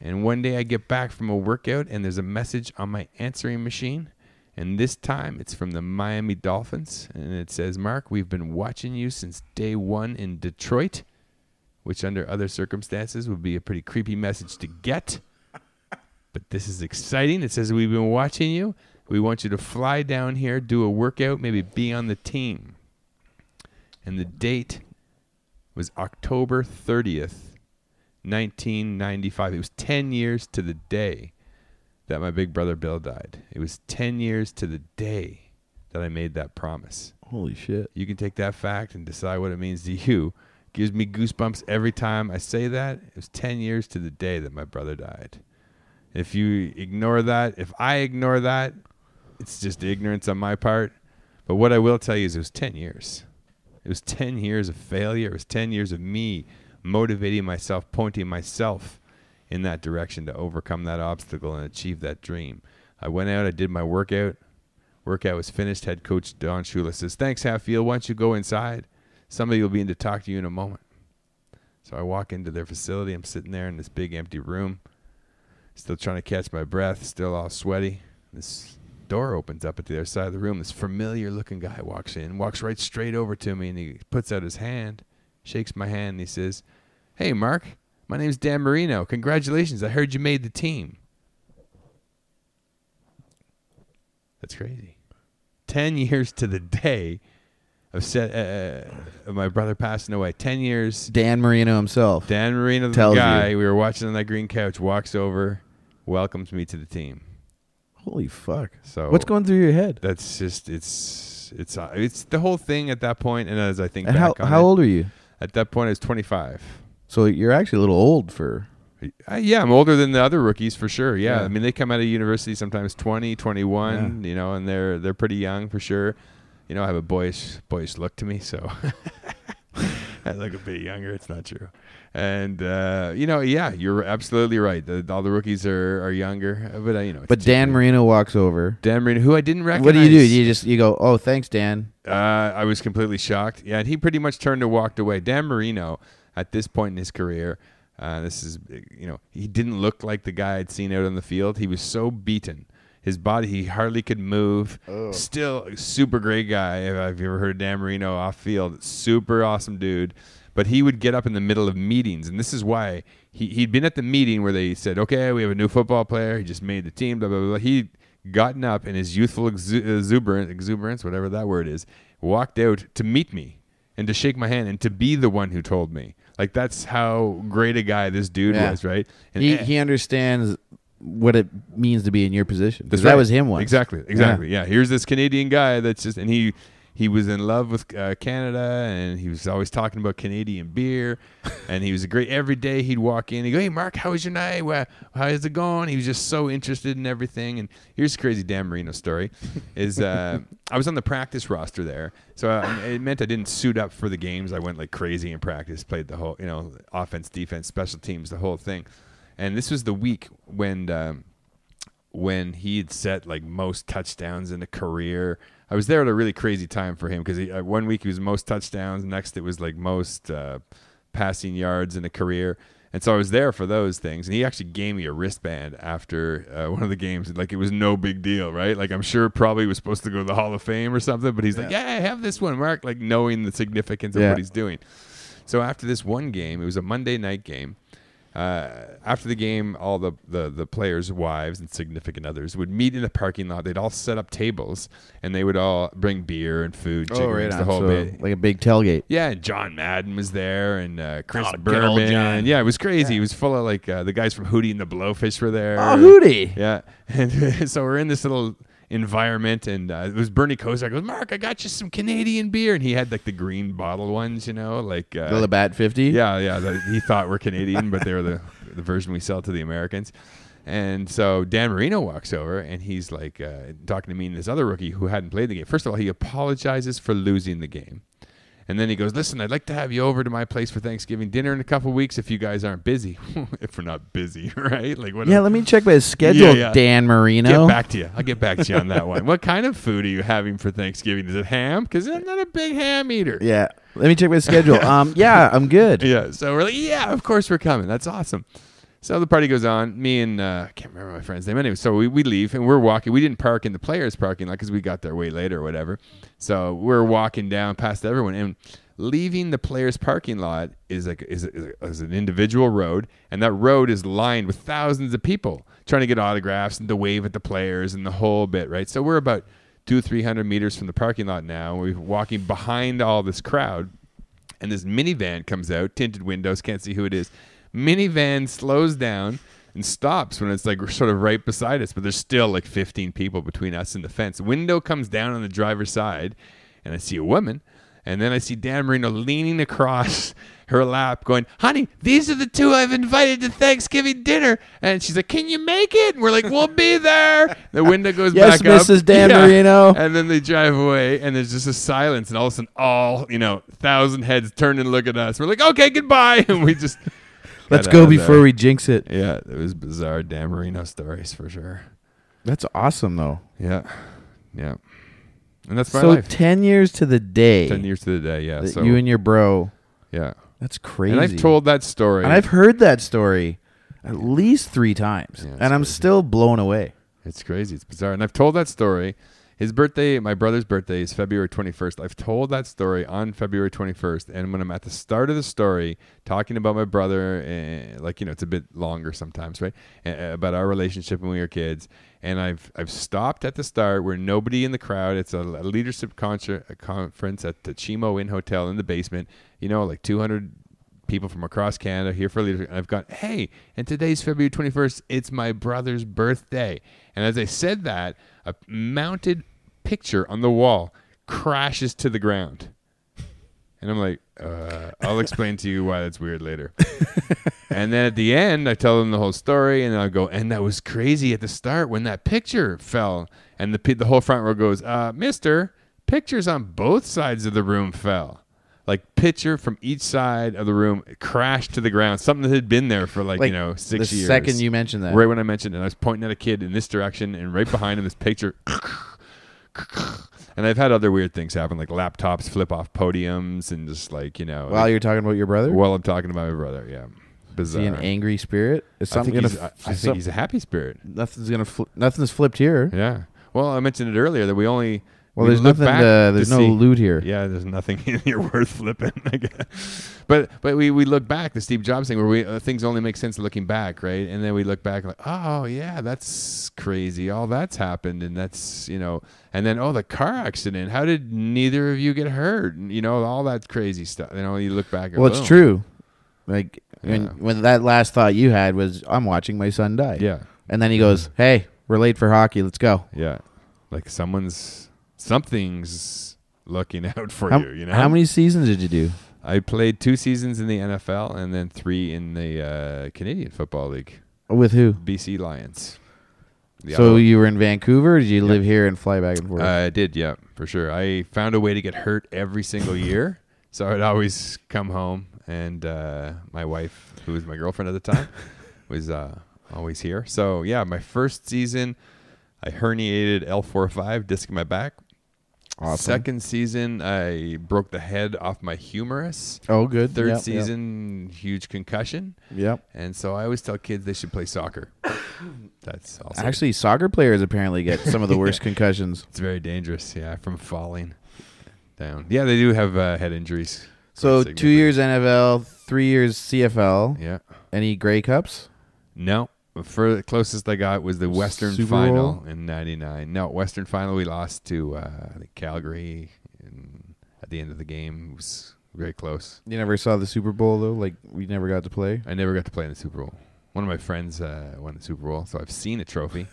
and one day I get back from a workout, and there's a message on my answering machine, and this time it's from the Miami Dolphins, and it says, Mark, we've been watching you since day one in Detroit, which under other circumstances would be a pretty creepy message to get. But this is exciting. It says, we've been watching you. We want you to fly down here, do a workout, maybe be on the team. And the date was October thirtieth, nineteen ninety-five. It was ten years to the day that my big brother Bill died. It was ten years to the day that I made that promise. Holy shit. You can take that fact and decide what it means to you. It gives me goosebumps every time I say that. It was ten years to the day that my brother died. If you ignore that, if I ignore that, it's just ignorance on my part. But what I will tell you is it was ten years. It was ten years of failure. It was ten years of me motivating myself, pointing myself in that direction to overcome that obstacle and achieve that dream. I went out. I did my workout. Workout was finished. Head coach Don Shula says, thanks, Hatfield. Why don't you go inside? Somebody will be in to talk to you in a moment. So I walk into their facility. I'm sitting there in this big empty room. Still trying to catch my breath, still all sweaty. This door opens up at the other side of the room. This familiar-looking guy walks in, walks right straight over to me, and he puts out his hand, shakes my hand, and he says, hey, Mark, my name's Dan Marino. Congratulations. I heard you made the team. That's crazy. Ten years to the day of, set, uh, of my brother passing away. Ten years. Dan Marino himself. Dan Marino, the guy you. We were watching on that green couch, walks over, welcomes me to the team. Holy fuck! So what's going through your head? That's just it's it's uh, it's the whole thing at that point. And as I think and back, how on how it, old are you? At that point, I was twenty-five. So you're actually a little old for. Uh, yeah, I'm older than the other rookies for sure. Yeah. yeah, I mean they come out of university sometimes twenty, twenty-one, yeah. you know, and they're they're pretty young for sure. You know, I have a boyish, boyish look to me, so I look a bit younger. It's not true. And, uh, you know, yeah, you're absolutely right. The, all the rookies are, are younger. But, uh, you know. But Dan Marino walks over. Dan Marino, who I didn't recognize. What do you do? You just you go, oh, thanks, Dan. Uh, I was completely shocked. Yeah, and he pretty much turned and walked away. Dan Marino, at this point in his career, uh, this is, you know, he didn't look like the guy I'd seen out on the field. He was so beaten. His body, he hardly could move. Oh. Still a super great guy. If I've ever heard of Dan Marino off field, super awesome dude. But he would get up in the middle of meetings. And this is why he, he'd been at the meeting where they said, okay, we have a new football player. He just made the team, blah, blah, blah. He'd gotten up in his youthful exuberance, exuberance, whatever that word is, walked out to meet me and to shake my hand and to be the one who told me. Like, that's how great a guy this dude yeah. was, right? And he, he understands what it means to be in your position. Right. That was him once. Exactly, exactly. Yeah. yeah, here's this Canadian guy that's just, and he he was in love with uh, Canada, and he was always talking about Canadian beer, and he was a great. Every day he'd walk in, he'd go, "Hey, Mark, how was your night? Well, how is it going?" He was just so interested in everything. And here's the crazy Dan Marino story: is uh, I was on the practice roster there, so I, it meant I didn't suit up for the games. I went like crazy in practice, played the whole, you know, offense, defense, special teams, the whole thing. And this was the week when um, when he had set like most touchdowns in a career. I was there at a really crazy time for him because uh, one week he was most touchdowns, next it was like most uh, passing yards in a career, and so I was there for those things. And he actually gave me a wristband after uh, one of the games, like it was no big deal, right? Like I'm sure probably was supposed to go to the Hall of Fame or something, but he's yeah. like, "Yeah, I have this one, Mark," like knowing the significance of yeah. what he's doing. So after this one game, it was a Monday night game. Uh, after the game, all the, the, the players' wives and significant others would meet in the parking lot. They'd all set up tables, and they would all bring beer and food, chicken, oh, right the whole so, bit. Like a big tailgate. Yeah, and John Madden was there, and uh, Chris oh, Berman. Yeah, it was crazy. Yeah. It was full of, like, uh, the guys from Hootie and the Blowfish were there. Oh, Hootie! Yeah. And so we're in this little environment, and uh, it was Bernie Kosar goes, Mark, I got you some Canadian beer, and he had like the green bottle ones, you know, like uh, the Labatt fifty. Yeah, yeah. The, he thought we're Canadian, but they were the the version we sell to the Americans. And so Dan Marino walks over, and he's like uh, talking to me and this other rookie who hadn't played the game. First of all, he apologizes for losing the game, and then he goes, listen, I'd like to have you over to my place for Thanksgiving dinner in a couple of weeks if you guys aren't busy. If we're not busy, right? Like what? Yeah, a, let me check my schedule, yeah, yeah. Dan Marino. Get back to you. I'll get back to you on that one. What kind of food are you having for Thanksgiving? Is it ham? Because I'm not a big ham eater. Yeah. Let me check my schedule. yeah. Um, yeah, I'm good. Yeah. So we're like, yeah, of course we're coming. That's awesome. So the party goes on. Me and uh, I can't remember my friend's name. Anyway, so we, we leave, and we're walking. We didn't park in the players' parking lot because we got there way later or whatever. So we're walking down past everyone, and leaving the players' parking lot is like is, is, is an individual road, and that road is lined with thousands of people trying to get autographs and to wave at the players and the whole bit, right? So we're about two, three hundred meters from the parking lot now. We're walking behind all this crowd, and this minivan comes out, tinted windows, can't see who it is. Minivan slows down and stops when it's like sort of right beside us, but there's still like fifteen people between us and the fence. Window comes down on the driver's side, and I see a woman, and then I see Dan Marino leaning across her lap going, honey, these are the two I've invited to Thanksgiving dinner. And she's like, can you make it? And we're like, we'll be there. The window goes yes, back Missus up. Yes, Missus Dan yeah. Marino. And then they drive away, and there's just a silence, and all of a sudden all, you know, thousand heads turn and look at us. We're like, okay, goodbye. And we just... Let's go before there. we jinx it. Yeah, it was bizarre Dan Marino stories for sure. That's awesome, though. Yeah. Yeah. And that's my so life. So ten years to the day. ten years to the day, yeah. So you and your bro. Yeah. That's crazy. And I've told that story. And I've heard that story at least three times. Yeah, and crazy. I'm still blown away. It's crazy. It's bizarre. And I've told that story. His birthday, my brother's birthday, is February twenty-first. I've told that story on February twenty-first, and when I'm at the start of the story talking about my brother, and, like, you know, it's a bit longer sometimes, right? And, about our relationship when we were kids, and I've I've stopped at the start where nobody in the crowd. It's a, a leadership concert, a conference at the Chimo Inn Hotel in the basement. You know, like two hundred people from across Canada here for leadership. And I've gone, hey, and today's February twenty-first. It's my brother's birthday. And as I said that, a mounted picture on the wall crashes to the ground, and I'm like, uh, I'll explain to you why that's weird later. And then at the end, I tell them the whole story, and I go, and that was crazy at the start when that picture fell, and the the whole front row goes, uh, Mister, pictures on both sides of the room fell. Like, picture from each side of the room crashed to the ground. Something that had been there for, like, like you know, six the years. The second you mentioned that, right when I mentioned it, I was pointing at a kid in this direction, and right behind him, this picture. And I've had other weird things happen, like laptops flip off podiums, and just like, you know. While like, you're talking about your brother? While I'm talking about my brother, yeah. Bizarre. Is he an angry spirit? Is something I think, gonna he's, I, I think he's a happy spirit. Nothing's gonna fl nothing's flipped here. Yeah. Well, I mentioned it earlier that we only. Well, we there's nothing. To, there's to no see. Loot here. Yeah, there's nothing in here worth flipping. I guess. But but we we look back, the Steve Jobs thing, where we uh, things only make sense looking back, right? And then we look back like, oh yeah, that's crazy. All that's happened, and that's you know, and then oh the car accident. How did neither of you get hurt? And, you know, all that crazy stuff. You know, you look back. Well, boom. It's true. Like yeah. when when that last thought you had was, I'm watching my son die. Yeah. And then he goes, hey, we're late for hockey. Let's go. Yeah. Like someone's. Something's looking out for how, you, you know? How many seasons did you do? I played two seasons in the N F L and then three in the uh, Canadian Football League. With who? B C Lions. The so Albany. You were in Vancouver, or did you yeah. live here and fly back and forth? Uh, I did, yeah, for sure. I found a way to get hurt every single year, so I'd always come home, and uh, my wife, who was my girlfriend at the time, was uh, always here. So, yeah, my first season, I herniated L four five, disc in my back. Awesome. Second season, I broke the head off my humerus. Oh, good. Third yep, season, yep. huge concussion. Yep. And so I always tell kids they should play soccer. That's also actually, soccer players apparently get some of the worst yeah. concussions. It's very dangerous, yeah, from falling down. Yeah, they do have uh, head injuries. So two years N F L, three years C F L. Yeah. Any Grey Cups? No. For the closest I got was the Western Super Final Bowl? In ninety-nine. No, Western Final we lost to uh, I think Calgary in, at the end of the game. It was very close. You never saw the Super Bowl, though? Like, we never got to play? I never got to play in the Super Bowl. One of my friends uh, won the Super Bowl, so I've seen a trophy.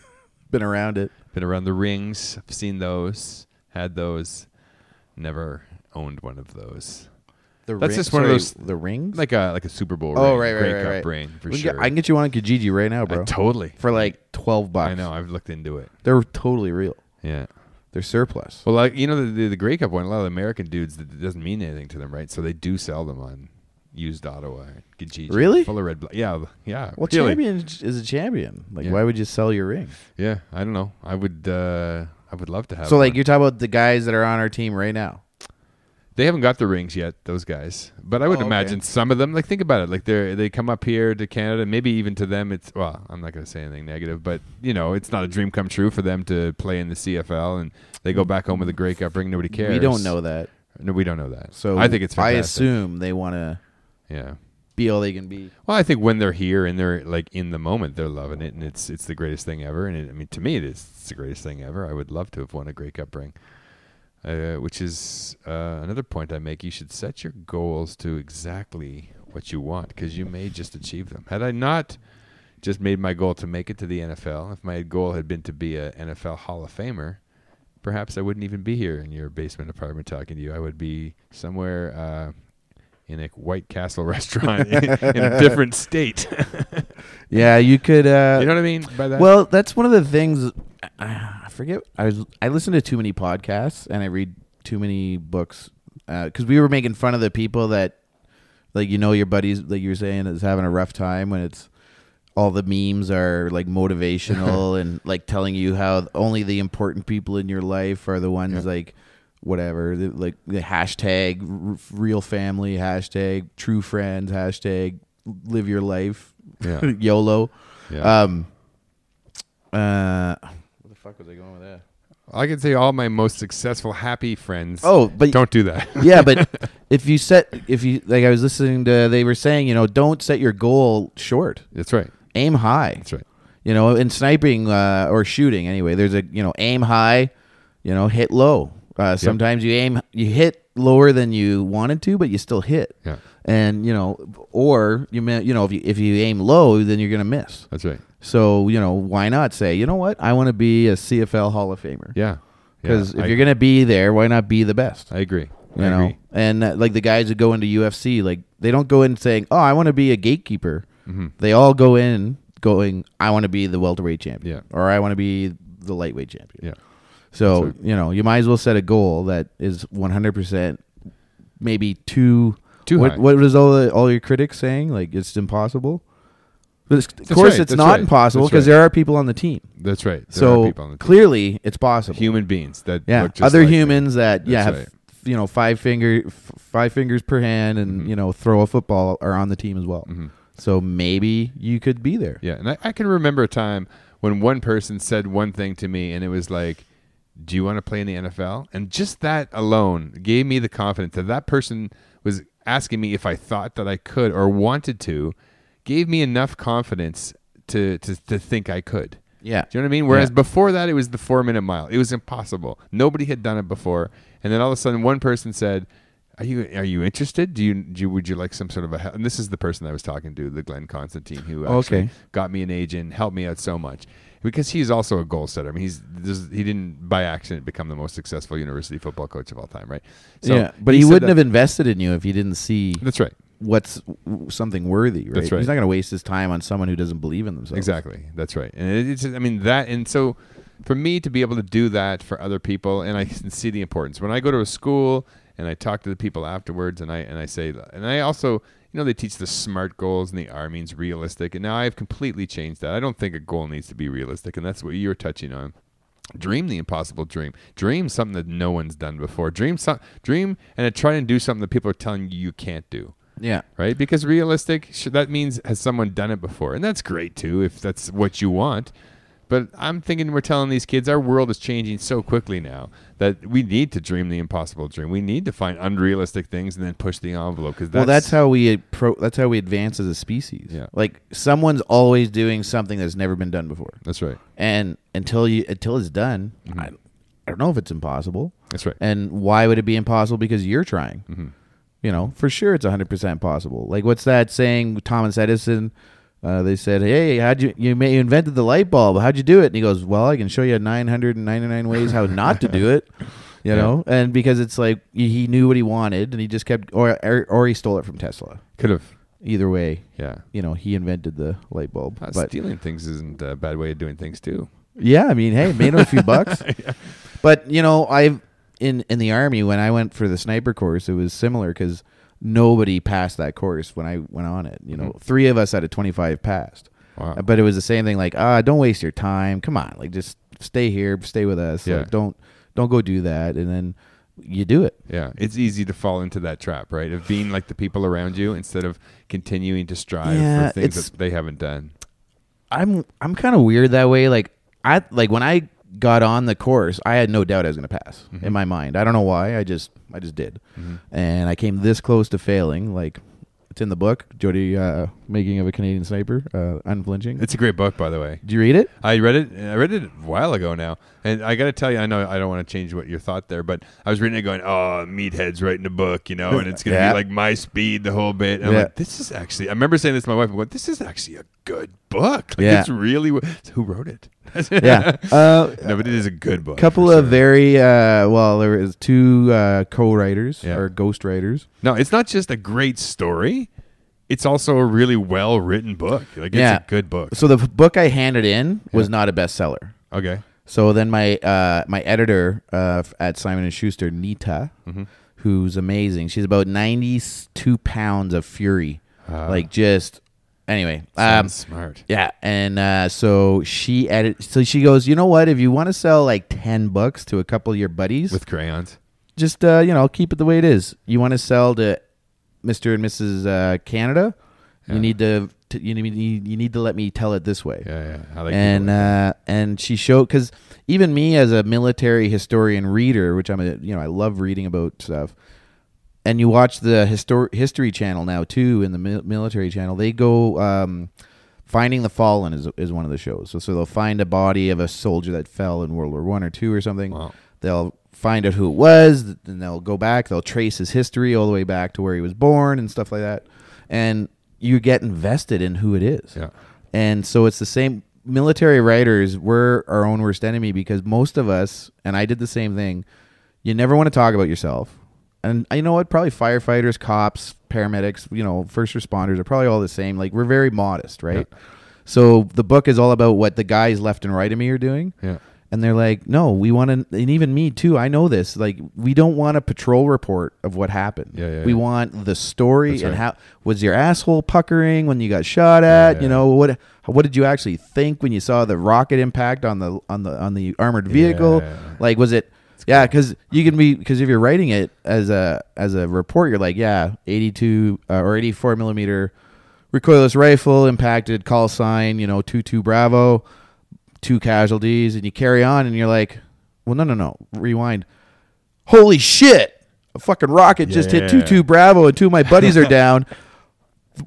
Been around it. Been around the rings. I've seen those. Had those. Never owned one of those. The That's ring, just one sorry, of those the rings, like a like a Super Bowl. Oh, ring. right, right, Grey right, Cup right. ring for sure. Get, I can get you on a Kijiji right now, bro. I, totally for like twelve bucks. I know. I've looked into it. They're totally real. Yeah, they're surplus. Well, like you know the the, the Grey Cup one. A lot of the American dudes, it doesn't mean anything to them, right? So they do sell them on used Ottawa and Kijiji. Really? Full of red. Yeah, yeah. Well, really. Champion is a champion. Like, yeah. Why would you sell your ring? Yeah, I don't know. I would. Uh, I would love to have. So, one. Like, you're talking about the guys that are on our team right now. They haven't got the rings yet, those guys. But I would oh, okay. imagine some of them, like, think about it. Like, they they come up here to Canada. Maybe even to them, it's, well, I'm not going to say anything negative, but, you know, it's not a dream come true for them to play in the C F L. And they go back home with a Grey Cup ring. Nobody cares. We don't know that. No, we don't know that. So I think it's fantastic. I assume they want to yeah. be all they can be. Well, I think when they're here and they're, like, in the moment, they're loving it. And it's it's the greatest thing ever. And, it, I mean, to me, it is it's the greatest thing ever. I would love to have won a Grey Cup ring. Uh, which is uh, another point I make. You should set your goals to exactly what you want, because you may just achieve them. Had I not just made my goal to make it to the N F L, if my goal had been to be an N F L Hall of Famer, perhaps I wouldn't even be here in your basement apartment talking to you. I would be somewhere uh, in a White Castle restaurant in, in a different state. Yeah, you could... Uh, you know what I mean by that? Well, that's one of the things... I forget. I was, I listen to too many podcasts and I read too many books because uh, we were making fun of the people that, like, you know, your buddies, like you were saying, is having a rough time when it's all the memes are like motivational and like telling you how only the important people in your life are the ones yeah. like whatever, the, like the hashtag r real family, hashtag true friends, hashtag live your life, yeah. YOLO. Yeah. Um, uh, Fuck was I going with that? I could say all my most successful happy friends. Oh, but don't do that. Yeah, but if you set, if you like, I was listening to, they were saying, you know, don't set your goal short. That's right. Aim high. That's right. You know, in sniping uh, or shooting, anyway, there's a you know, aim high, you know, hit low. Uh, sometimes yep. you aim, you hit lower than you wanted to, but you still hit. Yeah. And you know, or you may, you know, if you if you aim low, then you're gonna miss. That's right. So, you know, why not say, you know what? I want to be a C F L Hall of Famer. Yeah. Because yeah, if I, you're going to be there, why not be the best? I agree. You I know? Agree. And uh, like the guys who go into U F C, like they don't go in saying, oh, I want to be a gatekeeper. Mm-hmm. They all go in going, I want to be the welterweight champion. Yeah. Or I want to be the lightweight champion. Yeah. So, so, you know, you might as well set a goal that is one hundred percent maybe too, too what, high. What is all, the, all your critics saying? Like it's impossible? But of course, right, it's not right, impossible because right. there are people on the team. That's right. There so are people on the team. Clearly, it's possible. Human beings that yeah, look just other like humans them. That yeah, have, right. you know, five finger, f five fingers per hand, and mm-hmm. you know, throw a football are on the team as well. Mm-hmm. So maybe you could be there. Yeah, and I, I can remember a time when one person said one thing to me, and it was like, "Do you want to play in the N F L?" And just that alone gave me the confidence that that person was asking me if I thought that I could or wanted to. Gave me enough confidence to, to to think I could. Yeah. Do you know what I mean? Whereas yeah. before that, it was the four-minute mile. It was impossible. Nobody had done it before. And then all of a sudden, one person said, are you are you interested? Do you, do you Would you like some sort of a help? And this is the person I was talking to, the Glenn Constantine, who actually okay. got me an agent, helped me out so much. Because he's also a goal setter. I mean, he's this, he didn't by accident become the most successful university football coach of all time, right? So yeah, but he, he wouldn't have invested in you if he didn't see. That's right. What's something worthy, right? That's right. He's not going to waste his time on someone who doesn't believe in themselves. Exactly. That's right. And it's, I mean, that, and so for me to be able to do that for other people, and I can see the importance. When I go to a school and I talk to the people afterwards, and I, and I say, and I also, you know, they teach the SMART goals and the R means realistic. And now I've completely changed that. I don't think a goal needs to be realistic. And that's what you're touching on. Dream the impossible dream. Dream something that no one's done before. Dream some, dream and try and do something that people are telling you you can't do. Yeah. Right? Because realistic, sh that means has someone done it before? And that's great, too, if that's what you want. But I'm thinking we're telling these kids our world is changing so quickly now that we need to dream the impossible dream. We need to find unrealistic things and then push the envelope. Because well, that's how we pro that's how we advance as a species. Yeah. Like someone's always doing something that's never been done before. That's right. And until you until it's done, mm-hmm. I, I don't know if it's impossible. That's right. And why would it be impossible? Because you're trying. Mm-hmm. You know, for sure it's one hundred percent possible. Like what's that saying? Thomas Edison. Uh, they said, "Hey, how'd you you, may, you invented the light bulb? How'd you do it?" And he goes, "Well, I can show you nine hundred ninety-nine ways how not to do it, you yeah. know." And because it's like he knew what he wanted, and he just kept, or or he stole it from Tesla. Could have either way. Yeah, you know, he invented the light bulb. Uh, but stealing things isn't a bad way of doing things too. Yeah, I mean, hey, made him a few bucks. Yeah. But you know, I've in in the Army when I went for the sniper course, it was similar because nobody passed that course when I went on it. You know, mm-hmm. three of us out of twenty-five passed. Wow. But it was the same thing. Like, ah, don't waste your time. Come on, like just stay here, stay with us. Yeah. Like, don't don't go do that. And then you do it. Yeah, it's easy to fall into that trap, right? Of being like the people around you instead of continuing to strive yeah, for things that they haven't done. I'm I'm kind of weird that way. Like I like when I got on the course, I had no doubt I was going to pass mm-hmm. in my mind. I don't know why. I just I just did. Mm-hmm. And I came this close to failing. Like, it's in the book, Jody, uh, Making of a Canadian Sniper, uh, Unflinching. It's a great book, by the way. Did you read it? I read it. I read it a while ago now. And I got to tell you, I know I don't want to change what your thought there, but I was reading it going, oh, meathead's writing a book, you know, and it's going to yeah. be like my speed the whole bit. And yeah. I'm like, this is actually, I remember saying this to my wife, I'm like, this is actually a good book. Like, yeah. It's really, it's who wrote it? yeah. Uh, no, but it is a good book. Couple of sure. very, uh, well, there is two uh, co-writers yeah. or ghost writers. No, it's not just a great story. It's also a really well-written book. Like, it's yeah. a good book. So the book I handed in was yeah. not a bestseller. Okay. So then my uh, my editor uh, at Simon and Schuster, Nita, mm-hmm. who's amazing. She's about ninety-two pounds of fury. Uh, like just anyway. Um, smart. Yeah, and uh, so she edit. So she goes, you know what? If you want to sell like ten books to a couple of your buddies with crayons, just uh, you know, keep it the way it is. You want to sell to Mister and Missus Uh, Canada, yeah. you need to, to you need you need to let me tell it this way. Yeah, yeah. I like and uh, and she showed because even me as a military historian reader, which I'm a you know I love reading about stuff, and you watch the histor history channel now too, and the mi military channel they go um, Finding the Fallen is is one of the shows. So so they'll find a body of a soldier that fell in World War One or Two or something. Wow. They'll find out who it was, then they'll go back, they'll trace his history all the way back to where he was born and stuff like that. And you get invested in who it is. Yeah. And so it's the same. Military writers, we're our own worst enemy because most of us, and I did the same thing, you never want to talk about yourself. And you know what? Probably firefighters, cops, paramedics, you know, first responders are probably all the same. Like, we're very modest, right? Yeah. So the book is all about what the guys left and right of me are doing. Yeah. And they're like, no, we want to, and even me too, I know this, like, we don't want a patrol report of what happened. Yeah, yeah, we yeah. want the story That's and right. how, was your asshole puckering when you got shot at? Yeah, yeah, you know, what What did you actually think when you saw the rocket impact on the, on the, on the armored vehicle? Yeah, yeah. Like, was it, That's yeah, because cool. you can be, because if you're writing it as a, as a report, you're like, yeah, eighty-two uh, or eighty-four millimeter recoilless rifle impacted, call sign, you know, two two Bravo. Two casualties, and you carry on, and you're like, well, no, no, no, rewind. Holy shit, a fucking rocket yeah, just hit two two yeah. Bravo, and two of my buddies are down.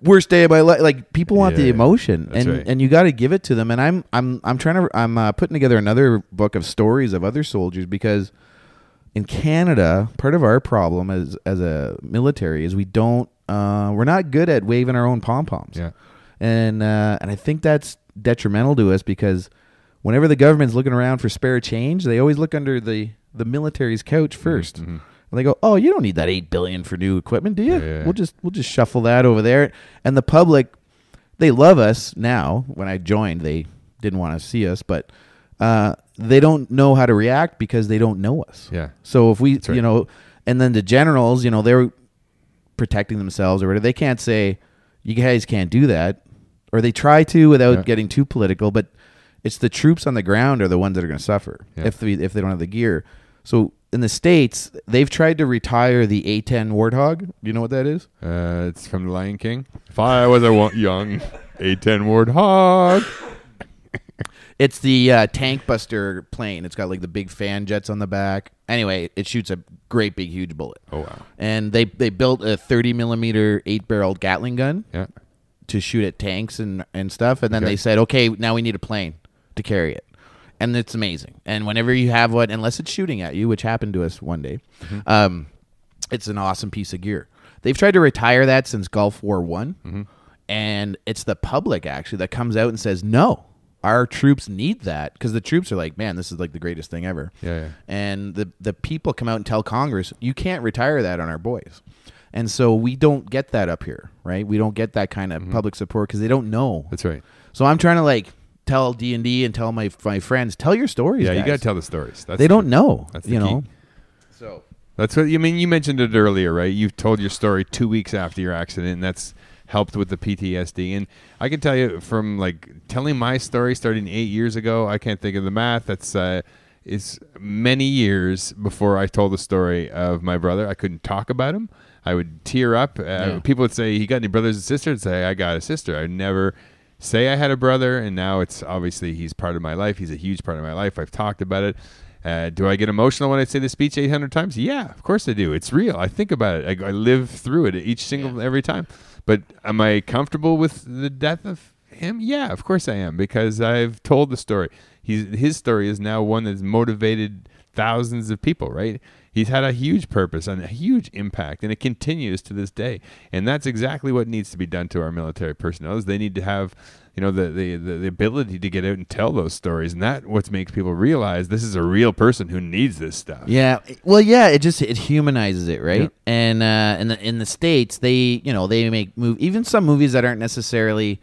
Worst day of my life. Like, people want yeah, the emotion, and right. and you got to give it to them. And I'm I'm I'm trying to I'm uh, putting together another book of stories of other soldiers because in Canada, part of our problem as as a military is we don't uh, we're not good at waving our own pom poms, yeah. and uh, and I think that's detrimental to us because whenever the government's looking around for spare change, they always look under the, the military's couch first. Mm-hmm. And they go, oh, you don't need that eight billion dollars for new equipment, do you? Yeah, yeah. We'll just we'll just shuffle that over there. And the public, they love us now. When I joined, they didn't want to see us, but uh, they don't know how to react because they don't know us. Yeah. So if we, That's right. you know, and then the generals, you know, they're protecting themselves or whatever. They can't say, you guys can't do that. Or they try to without yeah. getting too political, but it's the troops on the ground are the ones that are going to suffer yeah. if, the, if they don't have the gear. So in the States, they've tried to retire the A ten Warthog. Do you know what that is? Uh, it's from The Lion King. If I was a young A ten Warthog. It's the uh, tank buster plane. It's got like the big fan jets on the back. Anyway, it shoots a great big huge bullet. Oh wow! And they they built a thirty millimeter eight barreled Gatling gun. Yeah. To shoot at tanks and and stuff, and then okay. they said, okay, now we need a plane to carry it. And it's amazing. And whenever you have one, unless it's shooting at you, which happened to us one day, mm-hmm. um, it's an awesome piece of gear. They've tried to retire that since Gulf War One, mm-hmm. and it's the public actually that comes out and says, no, our troops need that, because the troops are like, man, this is like the greatest thing ever. Yeah, yeah. And the, the people come out and tell Congress, you can't retire that on our boys. And so we don't get that up here, right? We don't get that kind of mm-hmm. public support because they don't know. That's right. So I'm trying to like tell D and D and tell my my friends, tell your stories. Yeah, guys. You got to tell the stories. That's they the, don't know. That's the you key. know. So that's what you mean. You mentioned it earlier, right? You've told your story two weeks after your accident, and that's helped with the P T S D. And I can tell you from like telling my story starting eight years ago. I can't think of the math. That's. Uh, It's many years before I told the story of my brother. I couldn't talk about him. I would tear up. Uh, yeah. People would say, "You got any brothers and sisters?" I'd say, "I got a sister." I'd never say I had a brother, and now it's obviously he's part of my life. He's a huge part of my life. I've talked about it. Uh, do I get emotional when I say the speech eight hundred times? Yeah, of course I do. It's real. I think about it. I, I live through it each single yeah. every time. But am I comfortable with the death of him? Yeah, of course I am, because I've told the story. He's, his story is now one that's motivated thousands of people, right? He's had a huge purpose and a huge impact, and it continues to this day. And that's exactly what needs to be done to our military personnel is they need to have, you know, the, the, the ability to get out and tell those stories. And that's what makes people realize this is a real person who needs this stuff. Yeah. Well, yeah, it just, it humanizes it, right? Yeah. And uh, in, the, in the States, they, you know, they make move even some movies that aren't necessarily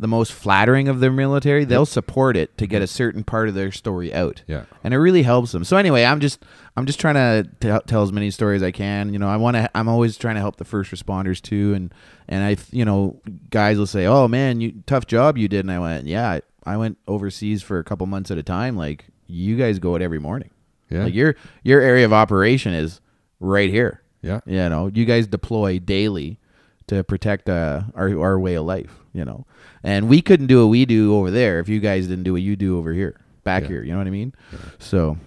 the most flattering of their military, they'll support it to get a certain part of their story out. Yeah. And it really helps them. So anyway, I'm just I'm just trying to t tell as many stories as I can. You know, I want to I'm always trying to help the first responders too, and and I you know, guys will say, "Oh man, you tough job you did." And I went, "Yeah, I, I went overseas for a couple months at a time. Like you guys go out every morning. Yeah. Like your your area of operation is right here. Yeah. You know, you guys deploy daily to protect uh, our our way of life, you know. And we couldn't do what we do over there if you guys didn't do what you do over here, back yeah. here. You know what I mean? Yeah. So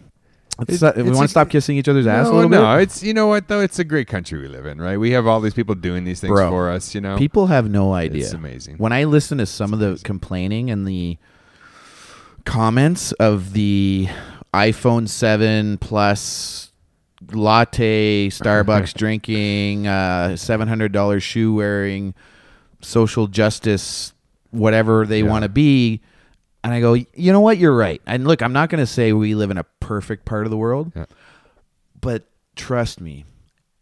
it's, it, we want to stop kissing each other's no, ass a little no. bit. No, it's, you know what, though? It's a great country we live in, right? We have all these people doing these things Bro, for us, you know? People have no idea. It's amazing. When I listen to some it's of the amazing. complaining and the comments of the iPhone seven Plus latte, Starbucks drinking, uh, seven hundred dollar shoe wearing, social justice, whatever they yeah. want to be. And I go, you know what? You're right. And look, I'm not going to say we live in a perfect part of the world, yeah. but trust me,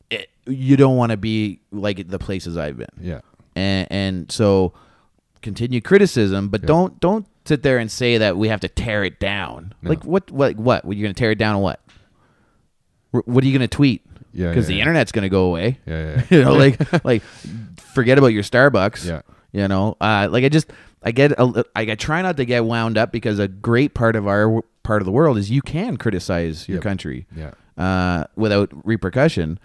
it, you don't want to be like the places I've been. Yeah. And, and so continue criticism, but yeah. don't, don't sit there and say that we have to tear it down. No. Like what, what, what, what, you're going to tear it down? What? What are you going to tweet? Yeah, because yeah, the yeah. internet's going to go away. Yeah, yeah. You know, like, like, forget about your Starbucks. Yeah, you know, uh, like I just, I get, a, I, I try not to get wound up because a great part of our part of the world is you can criticize your yep. country, yeah, uh, without repercussion.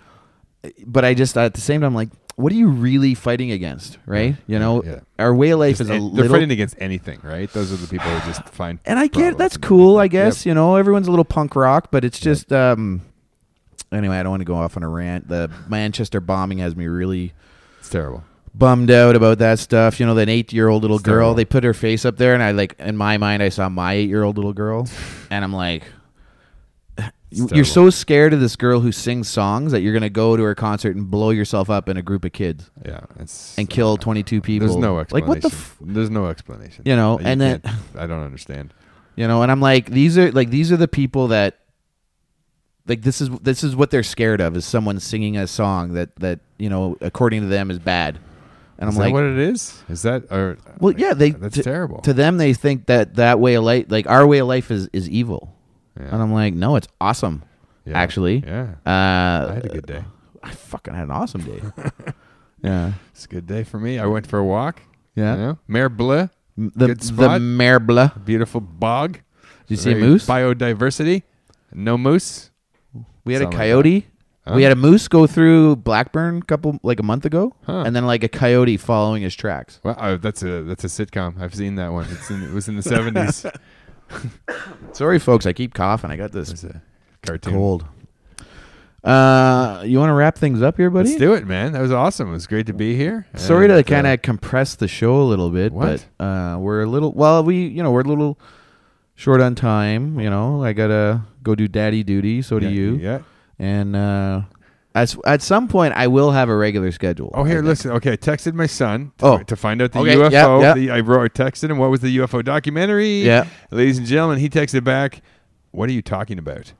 But I just at the same time, like, what are you really fighting against, right? Yeah, you know, yeah, yeah. our way of life just is a little... They're fighting against anything, right? Those are the people who just find. And I get that's cool, I guess. Yep. You know, everyone's a little punk rock, but it's just. Yep. Um, Anyway, I don't want to go off on a rant. The Manchester bombing has me really it's terrible. bummed out about that stuff. You know, that eight-year-old little it's girl, terrible. they put her face up there, and I like in my mind, I saw my eight-year-old little girl, and I'm like, it's you're terrible. so scared of this girl who sings songs that you're going to go to her concert and blow yourself up in a group of kids. Yeah. It's, and kill uh, twenty-two people. There's no explanation. Like, what the f There's no explanation. You know, you and then... I don't understand. You know, and I'm like, these are like these are the people that... Like this is this is what they're scared of is someone singing a song that that you know according to them is bad, and I'm like, is that what it is? Is that or well yeah they that's terrible to them they think that that way of life like our way of life is is evil, yeah. and I'm like no it's awesome, yeah. actually yeah uh, I had a good day I fucking had an awesome day yeah it's a good day for me I went for a walk yeah you know? Mer Bleu the good spot. the Mer Bleu beautiful bog did you see a moose biodiversity no moose. We had Sound a coyote. Like huh? We had a moose go through Blackburn couple like a month ago, huh. and then like a coyote following his tracks. Well, wow, that's a that's a sitcom. I've seen that one. It's in, it was in the seventies. Sorry, folks. I keep coughing. I got this a cartoon. Cold. Uh, you want to wrap things up here, buddy? Let's do it, man. That was awesome. It was great to be here. Sorry and, to kind of uh, compress the show a little bit, what? but uh, we're a little. Well, we you know we're a little short on time. You know, I gotta go do daddy duty. So do yeah, you. Yeah. And uh, as, at some point, I will have a regular schedule. Oh, here, listen. Okay, I texted my son to, oh. to find out the okay, U F O. Yep, yep. The, I wrote, texted him, what was the U F O documentary? Yeah. Ladies and gentlemen, he texted back, what are you talking about?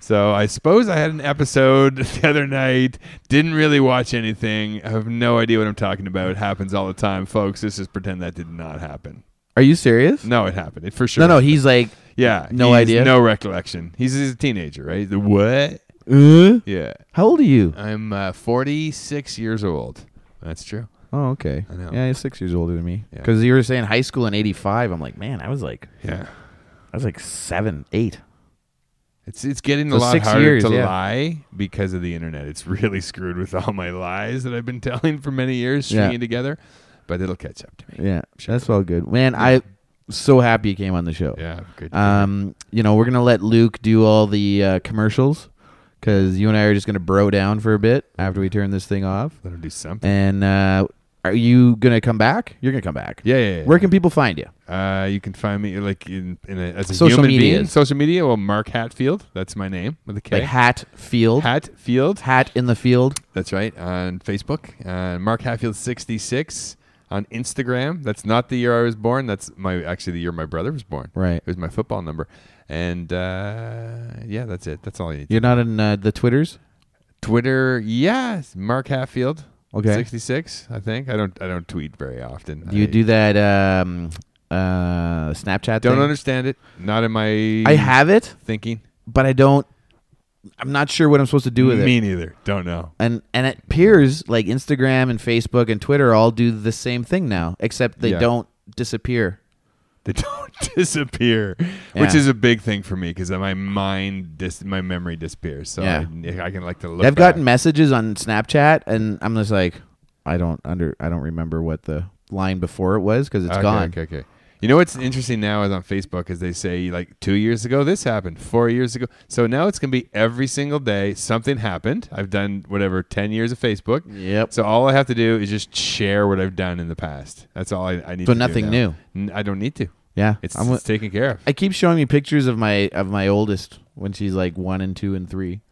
So I suppose I had an episode the other night, didn't really watch anything. I have no idea what I'm talking about. It happens all the time, folks. This is pretend that did not happen. Are you serious? No, it happened. It for sure. No, no, happened. He's like, yeah, no idea, no recollection. He's, he's a teenager, right? The what? Uh? Yeah. How old are you? I'm uh, forty-six years old. That's true. Oh, okay. I know. Yeah, he's six years older than me. Because yeah. you were saying high school in eighty-five. I'm like, man, I was like, yeah, I was like seven, eight. It's it's getting so a lot harder years, to yeah. lie because of the internet. It's really screwed with all my lies that I've been telling for many years, stringing yeah. together. But it'll catch up to me. Yeah, sure. That's all good, man. Yeah. I. So happy you came on the show. Yeah, good. Um, you know, we're going to let Luke do all the uh, commercials because you and I are just going to bro down for a bit after we turn this thing off. Let him do something. And uh, are you going to come back? You're going to come back. Yeah, yeah, yeah. Where can people find you? Uh, you can find me like in, in a, as a social media. Being. Social media. Well, Mark Hatfield. That's my name with a K. Like Hatfield. Hatfield. Hat in the field. That's right. On Facebook. Uh, Mark Hatfield sixty-six. On Instagram, that's not the year I was born. That's my actually the year my brother was born. Right, it was my football number, and uh, yeah, that's it. That's all you need. You're not in uh, the Twitters. Twitter, yes, Mark Hatfield. Okay, sixty-six. I think I don't. I don't tweet very often. Do you I, do that um, uh, Snapchat? Don't thing? Understand it. Not in my. I have it thinking, but I don't. I'm not sure what I'm supposed to do with Me it. Me neither. Don't know. And and it appears like Instagram and Facebook and Twitter all do the same thing now, except they yeah. don't disappear. They don't disappear, yeah. which is a big thing for me because my mind, dis my memory disappears. So yeah. I, I can like to look I've back. Gotten messages on Snapchat, and I'm just like, I don't under, I don't remember what the line before it was because it's okay, gone. Okay, okay. You know what's interesting now is on Facebook is they say like two years ago this happened, four years ago. So now it's going to be every single day something happened. I've done whatever, ten years of Facebook. Yep. So all I have to do is just share what I've done in the past. That's all I, I need so to do. So nothing new. N I don't need to. Yeah. It's, it's taken care of. I keep showing me pictures of my of my oldest when she's like one and two and three.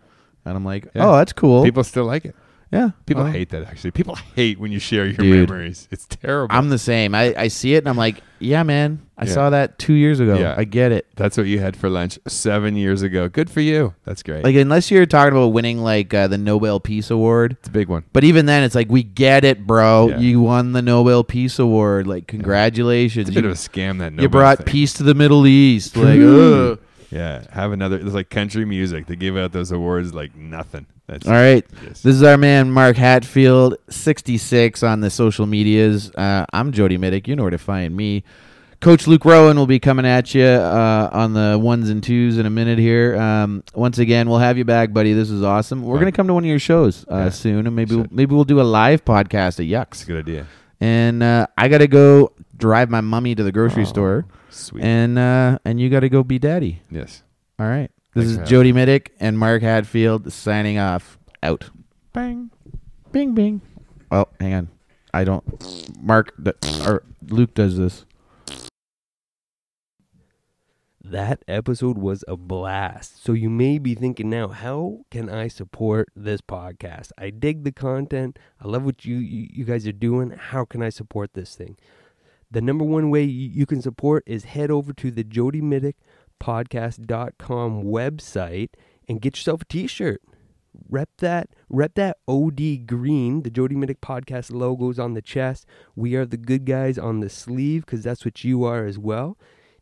And I'm like, yeah. oh, that's cool. People still like it. Yeah. People well, hate that, actually. People hate when you share your dude, memories. It's terrible. I'm the same. I, I see it, and I'm like, yeah, man. I yeah. saw that two years ago. Yeah. I get it. That's what you had for lunch seven years ago. Good for you. That's great. Like, unless you're talking about winning, like, uh, the Nobel Peace Award. It's a big one. But even then, it's like, we get it, bro. Yeah. You won the Nobel Peace Award. Like, congratulations. It's a bit you, of a scam, that Nobel You brought thing. Peace to the Middle East. Like, ugh. Yeah, have another. It's like country music. They give out those awards like nothing. That's all right. Yes. This is our man Mark Hatfield, sixty-six on the social medias. Uh, I'm Jody Mitic. You know where to find me. Coach Luke Rowan will be coming at you uh, on the ones and twos in a minute here. Um, once again, we'll have you back, buddy. This is awesome. We're going to come to one of your shows uh, yeah. soon, and maybe we'll, maybe we'll do a live podcast at Yuk's. That's a good idea. And uh, I got to go drive my mummy to the grocery oh. store. Sweet. And uh, and you got to go be daddy. Yes. All right. This Thanks is Jody Mitic and Mark Hatfield signing off. Out. Bang. Bing, bing. Oh, hang on. I don't. Mark or Luke does this. That episode was a blast. So you may be thinking now, how can I support this podcast? I dig the content. I love what you you guys are doing. How can I support this thing? The number one way you can support is head over to the Jody Mitic podcast dot com website and get yourself a t-shirt. Rep that, rep that O D green. The Jody Mitic podcast logo's on the chest. We are the good guys on the sleeve because that's what you are as well.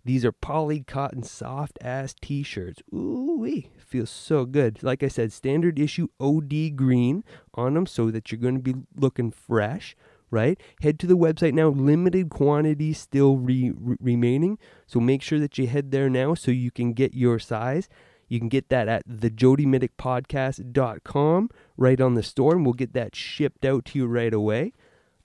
These are poly cotton soft ass t-shirts. Ooh-wee, feels so good. Like I said, standard issue O D green on them so that you're going to be looking fresh. Right? Head to the website now. Limited quantity still re re remaining. So make sure that you head there now so you can get your size. You can get that at the jody mitic podcast dot com right on the store, and we'll get that shipped out to you right away.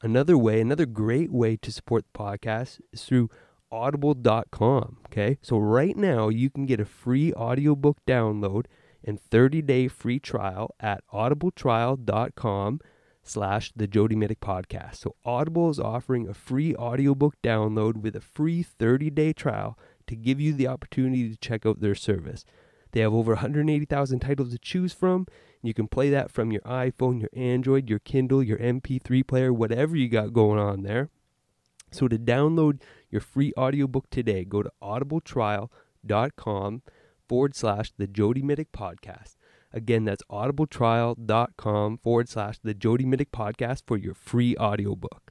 Another way, another great way to support the podcast is through audible dot com, okay? So right now, you can get a free audiobook download and thirty-day free trial at audibletrial.com slash the Jody Mitic podcast. So Audible is offering a free audiobook download with a free thirty-day trial to give you the opportunity to check out their service. They have over one hundred eighty thousand titles to choose from. You can play that from your iPhone, your Android, your Kindle, your M P three player, whatever you got going on there. So to download your free audiobook today, go to audibletrial.com forward slash the Jody Mitic podcast. Again, that's audibletrial.com forward slash the Jody Mitic podcast for your free audiobook.